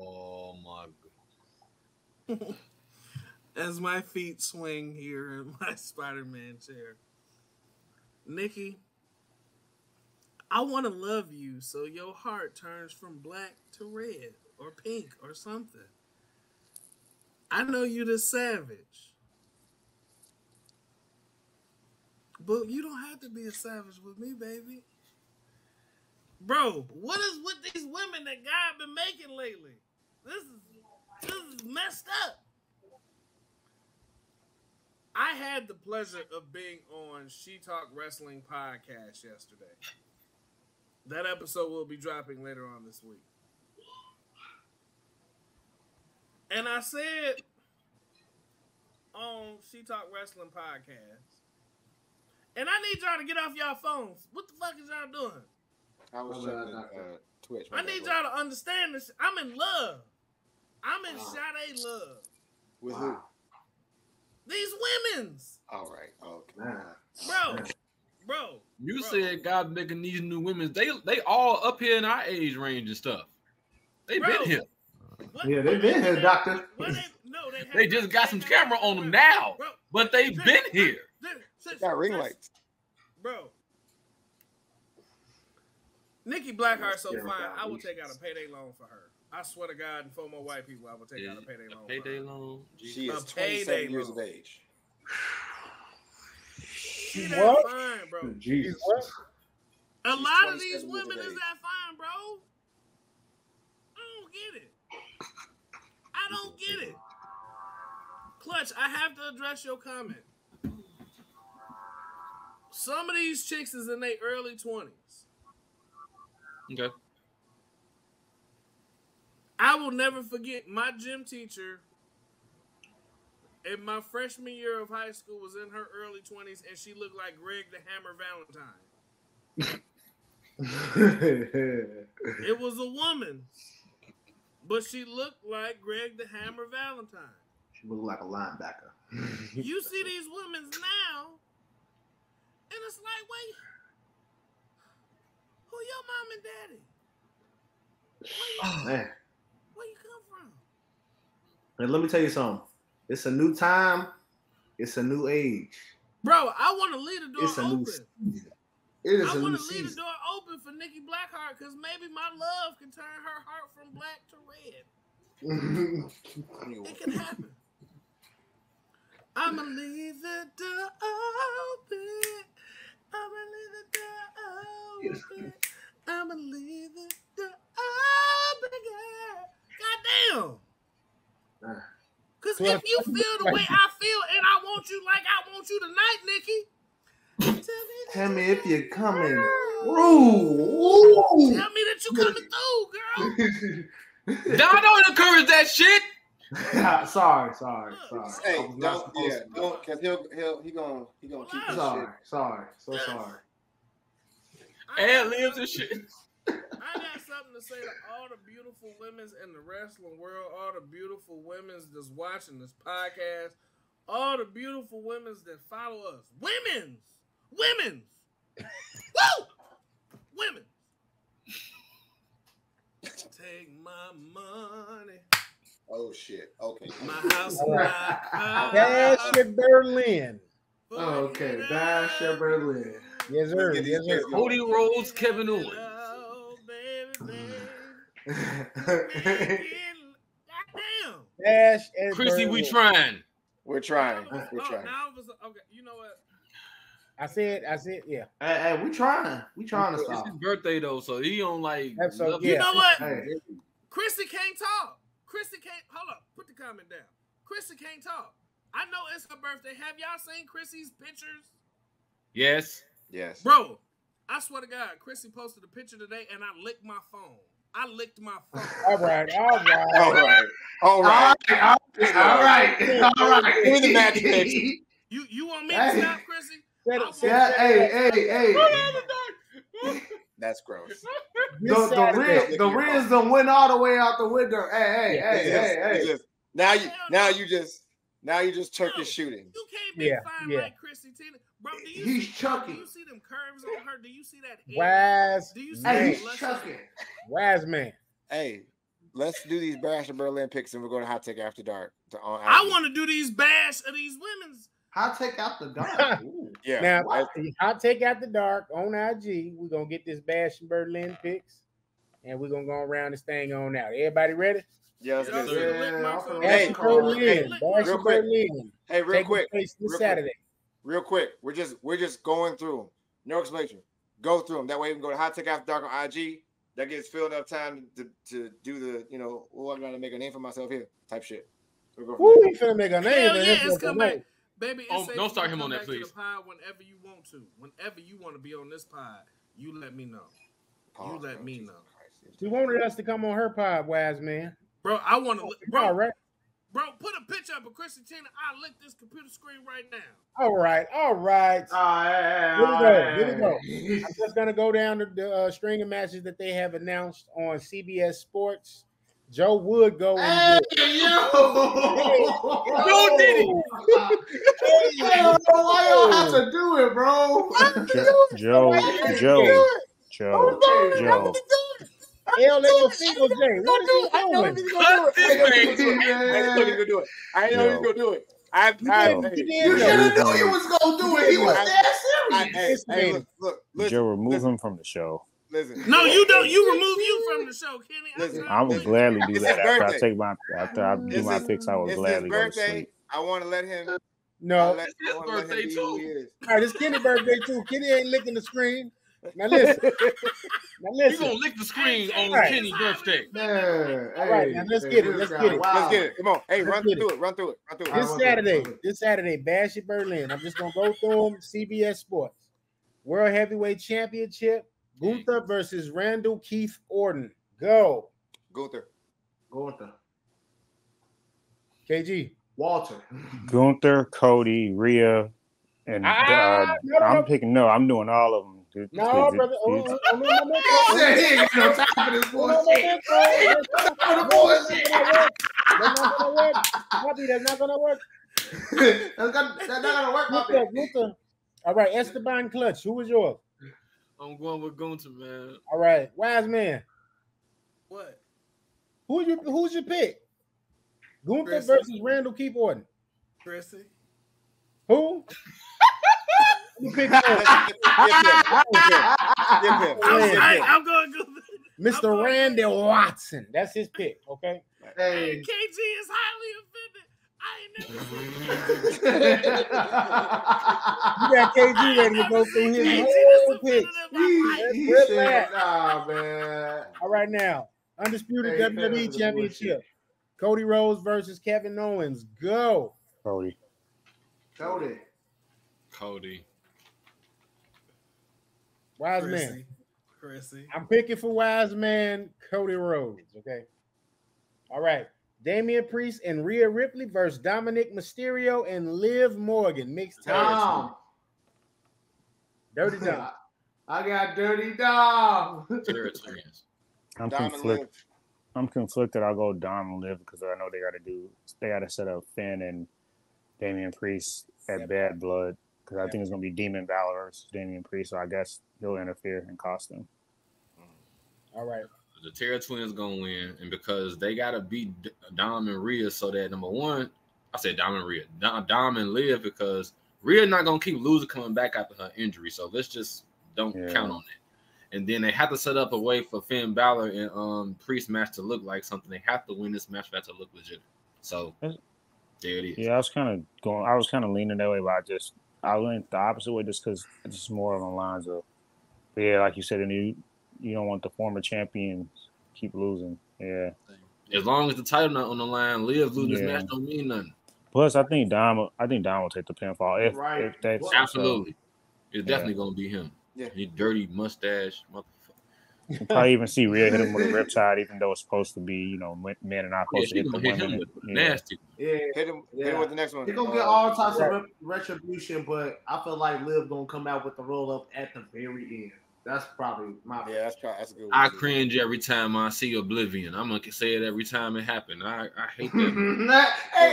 Oh my god. As my feet swing here in my Spider-Man chair. Nikki, I want to love you so your heart turns from black to red or pink or something. I know you the savage. But you don't have to be a savage with me, baby. Bro, what is with these women that God been making lately? This is this is messed up. I had the pleasure of being on She Talk Wrestling podcast yesterday. That episode will be dropping later on this week. And I said on She Talk Wrestling podcast, and I need y'all to get off y'all phones. What the fuck is y'all doing? I, was I, in, uh, Twitch, I need y'all to understand this. I'm in love. I'm in wow. Sade love. With wow. who? These womenens. All right. Okay. Nah. Bro. Bro. You bro. said God making these new women. They they all up here in our age range and stuff. They bro. been here. What, yeah, they been here, doctor. They, no, they, they just got they some camera on them now. Bro. But they've been here. They got ring lights. Bro. Nikki Blackheart so fine, I will take out a payday loan for her. I swear to God, and for my white people, I will take yeah, out a payday loan. A payday loan. She is twenty-seven years loan. of age. She that what? fine, bro. Jesus. A She's lot of these women is that fine, bro. I don't get it. I don't get it. Clutch, I have to address your comment. Some of these chicks is in their early twenties. Okay. I will never forget my gym teacher in my freshman year of high school was in her early twenties and she looked like Greg the Hammer Valentine. It was a woman, but she looked like Greg the Hammer Valentine. She looked like a linebacker. You see these women now and it's like, wait, who your mom and daddy? Where you, oh, man. Where you come from? And let me tell you something. It's a new time. It's a new age. Bro, I want to leave the door it's open. It is I want to leave the door open for Nikki Blackheart because maybe my love can turn her heart from black to red. It can happen. I'm going to leave the door open. I'm gonna leave the door open. I'm gonna leave the door open. Goddamn. Because if you feel the way I feel and I want you like I want you tonight, Nikki, tell me if you're coming through. Tell me that you're coming through, girl. Y'all don't encourage that shit. sorry, sorry, sorry. Hey, don't, yeah, don't, cause he'll, he'll, he gonna, he gonna keep this sorry, shit. Sorry, so sorry. And lives and shit. I got something to say to all the beautiful women's in the wrestling world, all the beautiful women's that's watching this podcast, all the beautiful women's that follow us. Women's, women's, woo, women. Take my money. Oh shit! Okay. My house, right. Dasher Berlin. Oh, okay, Dasher Berlin. Yes sir. Yes sir. Cody Rhodes, Kevin Owens. Oh, baby, baby. Dash and Chrissy, we trying. We're trying. We're oh, trying. Now was, okay, you know what? I said, I said, yeah. Hey, hey, we trying. We trying to stop. It's his birthday though, so he don't like. So, yeah. You know what? Hey. Chrissy can't talk. Chrissy can't. Hold up. Put the comment down. Chrissy can't talk. I know it's her birthday. Have y'all seen Chrissy's pictures? Yes. Yes. Bro, I swear to God, Chrissy posted a picture today, and I licked my phone. I licked my phone. All right, all right, all right, all right, all right, all right. All right. Give me the magic next. You you want me hey. to stop, Chrissy? It, yeah, it, hey, it. hey, hey, hey. That's gross. The, the Riz, the Riz done went all the way out the window. Hey, hey, yeah, hey, just, hey, hey. Just, now you, now you just, now you just Turkish Yo, shooting. You can't be yeah, fine yeah. like Chrissy Tena. Bro, do you he's see, chucking. Do you see them curves on her? Do you see that? Wise, do you see man. He's chucking. Wise man. Hey, let's do these Bash and Berlin picks, and we're going to hot take after dark. To, on, after I want to do these Bash of these women's. Hot take after dark. Ooh, yeah. Now, wow. hot take after dark on I G. We're going to get this Bash and Berlin picks, and we're going to go around this thing on out. Everybody ready? Yeah, let's yeah, do it. Hey, hey, real quick. Hey, real quick. This real Saturday. Quick. Real quick, we're just we're just going through them. No explanation. Go through them. That way we can go to Hot Take After Dark on I G. That gives Phil enough time to, to do the, you know, oh, I'm gonna make a name for myself here type shit. So we're going Ooh, you finna make a name. Hell yeah, it's coming, baby. It's oh, don't start him on that, please. To the pod whenever you want to, whenever you want to be on this pod, you let me know. Oh, you let oh, me Jesus know. Christ. She wanted us to come on her pod, wise man. Bro, I want to. Oh, bro, all right. Bro, put a picture up of Chrissy Tena. I lick this computer screen right now. All right, all right. All right. Here we go. Here we go. I'm just gonna go down to the uh, string of matches that they have announced on C B S Sports. Joe Wood go. Hey, yo! Joe did it. Yo, why y'all have to do it, bro? Joe, Joe, Joe, Joe, Joe. L L C was there. What is he doing? I know he's gonna do it. I know he's gonna do it. I know he's gonna do it. I, I, I, you should have knew he was gonna do it. He was that serious. I, I, hey, look, look, listen, Joe, remove listen. him from the show. Listen. No, you don't. You remove you from the show, Kenny. Listen, I would gladly do that after I take my after I do my picks. I would gladly go to sleep. I want to let him. No, it's his birthday too. All right, it's Kenny's birthday too. Kenny ain't licking the screen. Now listen. Now listen. You're gonna lick the screen on right. Kenny's birthday. Man, all right, hey, now let's get it. Let's get it. Wow. Let's get it. Come on. Hey, let's run through it. it. Run through it. Run through it. This run Saturday, through it. this Saturday, Bash at Berlin. I'm just gonna go through them. C B S Sports World Heavyweight Championship. Gunther versus Randall Keith Orton. Go. Gunther. Gunther. K G. Walter. Gunther, Cody, Rhea, and ah, uh, no, no, I'm no. picking. No, I'm doing all of them. Dude, no, dude, brother. Dude. Oh, oh, no, no, no. He said he ain't got no time for this bullshit. That's not gonna work. That's not gonna work, Poppy. All right, Esteban Clutch. Who was yours? I'm going with Gunther, man. All right, wise man. What? Who's your Who's your pick? Gunther versus Randall Keith Orton. Chrissy. Who? I'm going Mister I'm Randy going. Watson. That's his pick, okay? Hey. Hey, K G is highly offended. I ain't never seen You got K G ready to go through his whole pick. Nah, man. All right now, Undisputed hey, W W E Championship. Cody Rhodes versus Kevin Owens. Go. Cody. Cody. Cody. Wise Chrissy. man. Chrissy. I'm picking for wise man Cody Rhodes. Okay. All right. Damian Priest and Rhea Ripley versus Dominic Mysterio and Liv Morgan. Mixed Dom. Dirty Dom. I got Dirty Dom. I'm Dom conflicted. I'm conflicted. I'll go Dom and Liv because I know they gotta do they gotta set up Finn and Damian Priest at yep. Bad Blood. Because I yep. think it's going to be Demon Valor versus Damian Priest, so I guess he'll interfere and cost him. All right. The Terror Twins going to win, and because they got to beat Dom and Rhea so that, number one, I said Dom and Rhea. Dom and Liv, because Rhea's not going to keep losing coming back after her injury, so let's just don't yeah. count on that. And then they have to set up a way for Finn Balor and um, Priest match to look like something. They have to win this match for that to look legit. So there it is. Yeah, I was kind of going. I was kind of leaning that way, but I just I went the opposite way just because it's just more along the lines of, yeah, like you said, and you you don't want the former champions keep losing. Yeah. As long as the title not on the line, Liv losing this yeah. match don't mean nothing. Plus, I think Dom. I think Dom will take the pinfall. If, right. if that's absolutely, so, it's yeah. definitely gonna be him. Yeah. His dirty mustache, motherfucker. You probably even see Rhea hit him with a riptide, even though it's supposed to be, you know, men are not supposed yeah, to hit the women. Yeah. Nasty. Yeah, hit him, yeah. hit him with the next one. They're gonna get all types yeah. of retribution, but I feel like Liv gonna come out with the roll up at the very end. That's probably my yeah. That's, probably, that's a good. I too. cringe every time I see Oblivion. I'm gonna say it every time it happened. I, I hate that. Move. Hey,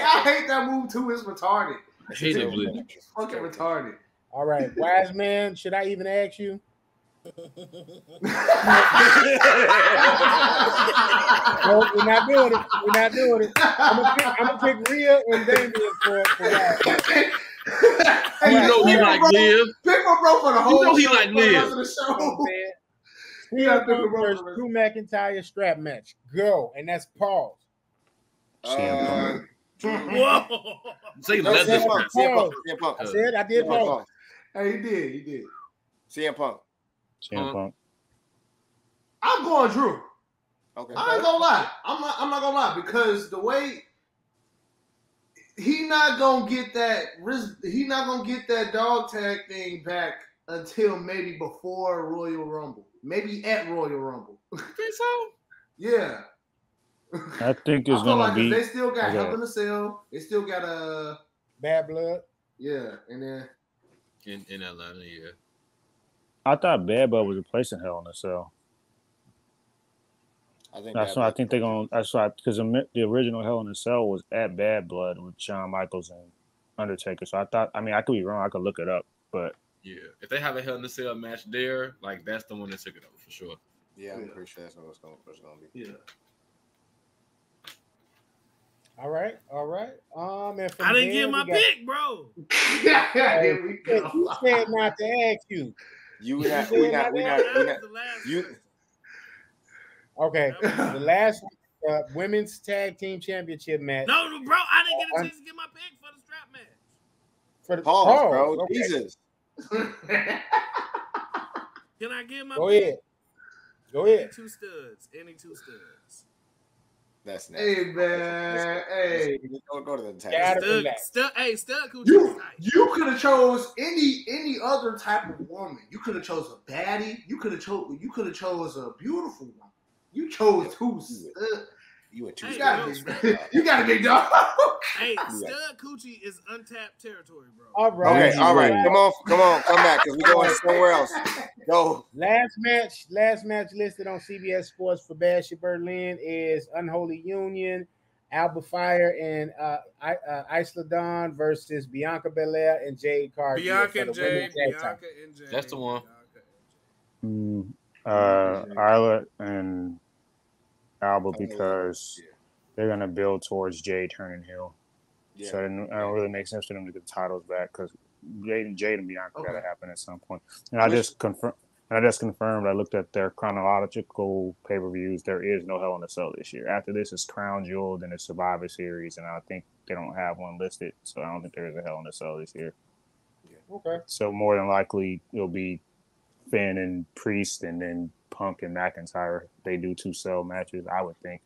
I hate that move too. It's retarded. I hate it's Oblivion. It's fucking retarded. All right, wise man. Should I even ask you? Nope, we're not doing it. We're not doing it. I'm gonna pick, I'm gonna pick Rhea and Damian for for that. Hey, you know he like Liv. Pick my bro for the whole. You know he like Liv. Yeah, there's Drew McIntyre strap match. Go, and that's pause. Uh, Whoa! Say no, leather strap. Pause. Pause. I said I did pause. pause. Hey, he did. He did. C M Punk. Um, Punk. I'm going Drew. Okay. I ain't gonna lie. I'm not. I'm not gonna lie because the way he not gonna get that he not gonna get that dog tag thing back until maybe before Royal Rumble, maybe at Royal Rumble. You think so? Yeah. I think it's I gonna like be. They still got okay. Hell in a Cell. They still got a uh, Bad Blood. Yeah, and then in in Atlanta, yeah. I thought Bad Blood was replacing Hell in a Cell. I think that's why I think they're gonna. That's why because the original Hell in a Cell was at Bad Blood with Shawn Michaels and Undertaker. So I thought. I mean, I could be wrong. I could look it up, but yeah, if they have a Hell in a Cell match there, like that's the one that took it over for sure. Yeah, I'm yeah. pretty sure that's what it's gonna, what it's gonna be. Yeah. All right, all right. Um, and I didn't get my got... pick, bro. Here we go. You said not to ask you. You not. We not. We not. We not. You. Okay, the last uh, women's tag team championship match. No, bro, I didn't get a chance to get my pick for the strap match. For the pause, oh, bro, okay. Jesus. Can I get my? Go pick? ahead. Go ahead. Any two studs. Any two studs. That's nice. Hey man, hey. Don't go to the tag. Stud, stud, hey, stud. You, you could have chose any any other type of woman. You could have chose a baddie. You could have chose. You could have chose a beautiful woman. You chose two. Uh, you a two. Hey, bro, you got a big dog. Hey, Stud Coochie is untapped territory, bro. All right, okay, all right. Come on, come on, come back because we're going somewhere else. Go. Last match, last match listed on C B S Sports for Bash at Berlin is Unholy Union, Alba Fire, and uh, I, uh, Isla Dawn versus Bianca Belair and Jade Cargill. Bianca and Jade. Bianca and Jade. That's the one. Mm. Uh, Isla and Alba because they're gonna build towards Jade turning heel, yeah. so it don't really make sense for them to get the titles back because Jade and Jade and Bianca okay. gotta happen at some point. And I just confirm, I just confirmed. I looked at their chronological pay per views. There is no Hell in a Cell this year. After this, it's Crown Jewel, then it's Survivor Series, and I think they don't have one listed, so I don't think there is a Hell in a Cell this year. Yeah. Okay. So more than likely, it'll be Finn and Priest, and then Punk and McIntyre. They do two cell matches, I would think.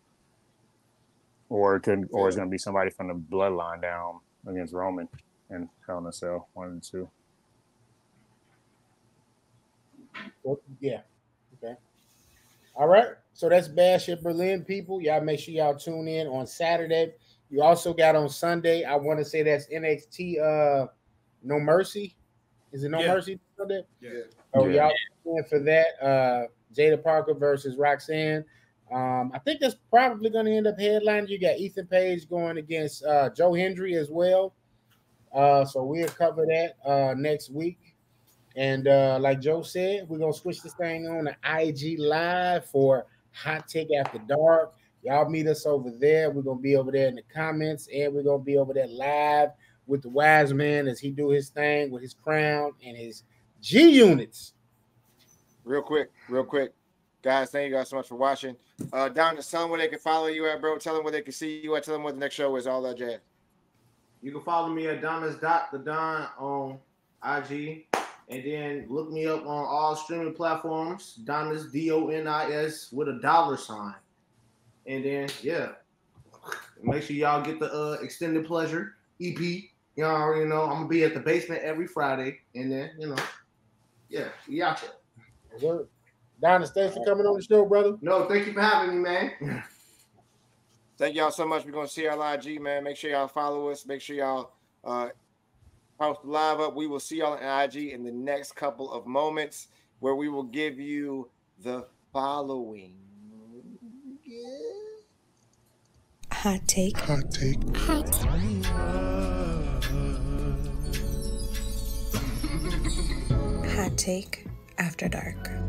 Or it could, or it's going to be somebody from the Bloodline down against Roman and Hell in a Cell, one and two. Well, yeah. Okay. All right. So that's Bash at Berlin, people. Y'all make sure y'all tune in on Saturday. You also got on Sunday. I want to say that's N X T uh, No Mercy. Is it No yeah. Mercy? Yeah. Oh, yeah. Y'all in for that. Uh, Jada Parker versus Roxanne. Um, I think that's probably going to end up headlining. You got Ethan Page going against uh, Joe Hendry as well. Uh, so we'll cover that uh, next week. And uh, like Joe said, we're going to switch this thing on to I G Live for Hot Take After Dark. Y'all meet us over there. We're going to be over there in the comments, and we're going to be over there live with the wise man as he do his thing with his crown and his G units. Real quick, real quick. Guys, thank you guys so much for watching. Uh, Donis, tell them where they can follow you at, bro. Tell them where they can see you at. Tell them what the next show is, all that jazz. You can follow me at Donis dot the Don on I G. And then look me up on all streaming platforms. Donis, D O N I S, with a dollar sign. And then, yeah. Make sure y'all get the uh, Extended Pleasure E P. Y'all already know. I'm going to be at the basement every Friday. And then, you know, yeah, we out there. Donis, thanks for coming on the show, brother. No, thank you for having me, man. Thank y'all so much. We're going to see our I G, man. Make sure y'all follow us. Make sure y'all uh, post the live up. We will see y'all on I G in the next couple of moments where we will give you the following. Hot take. Hot take. Hot take. Hot take after dark.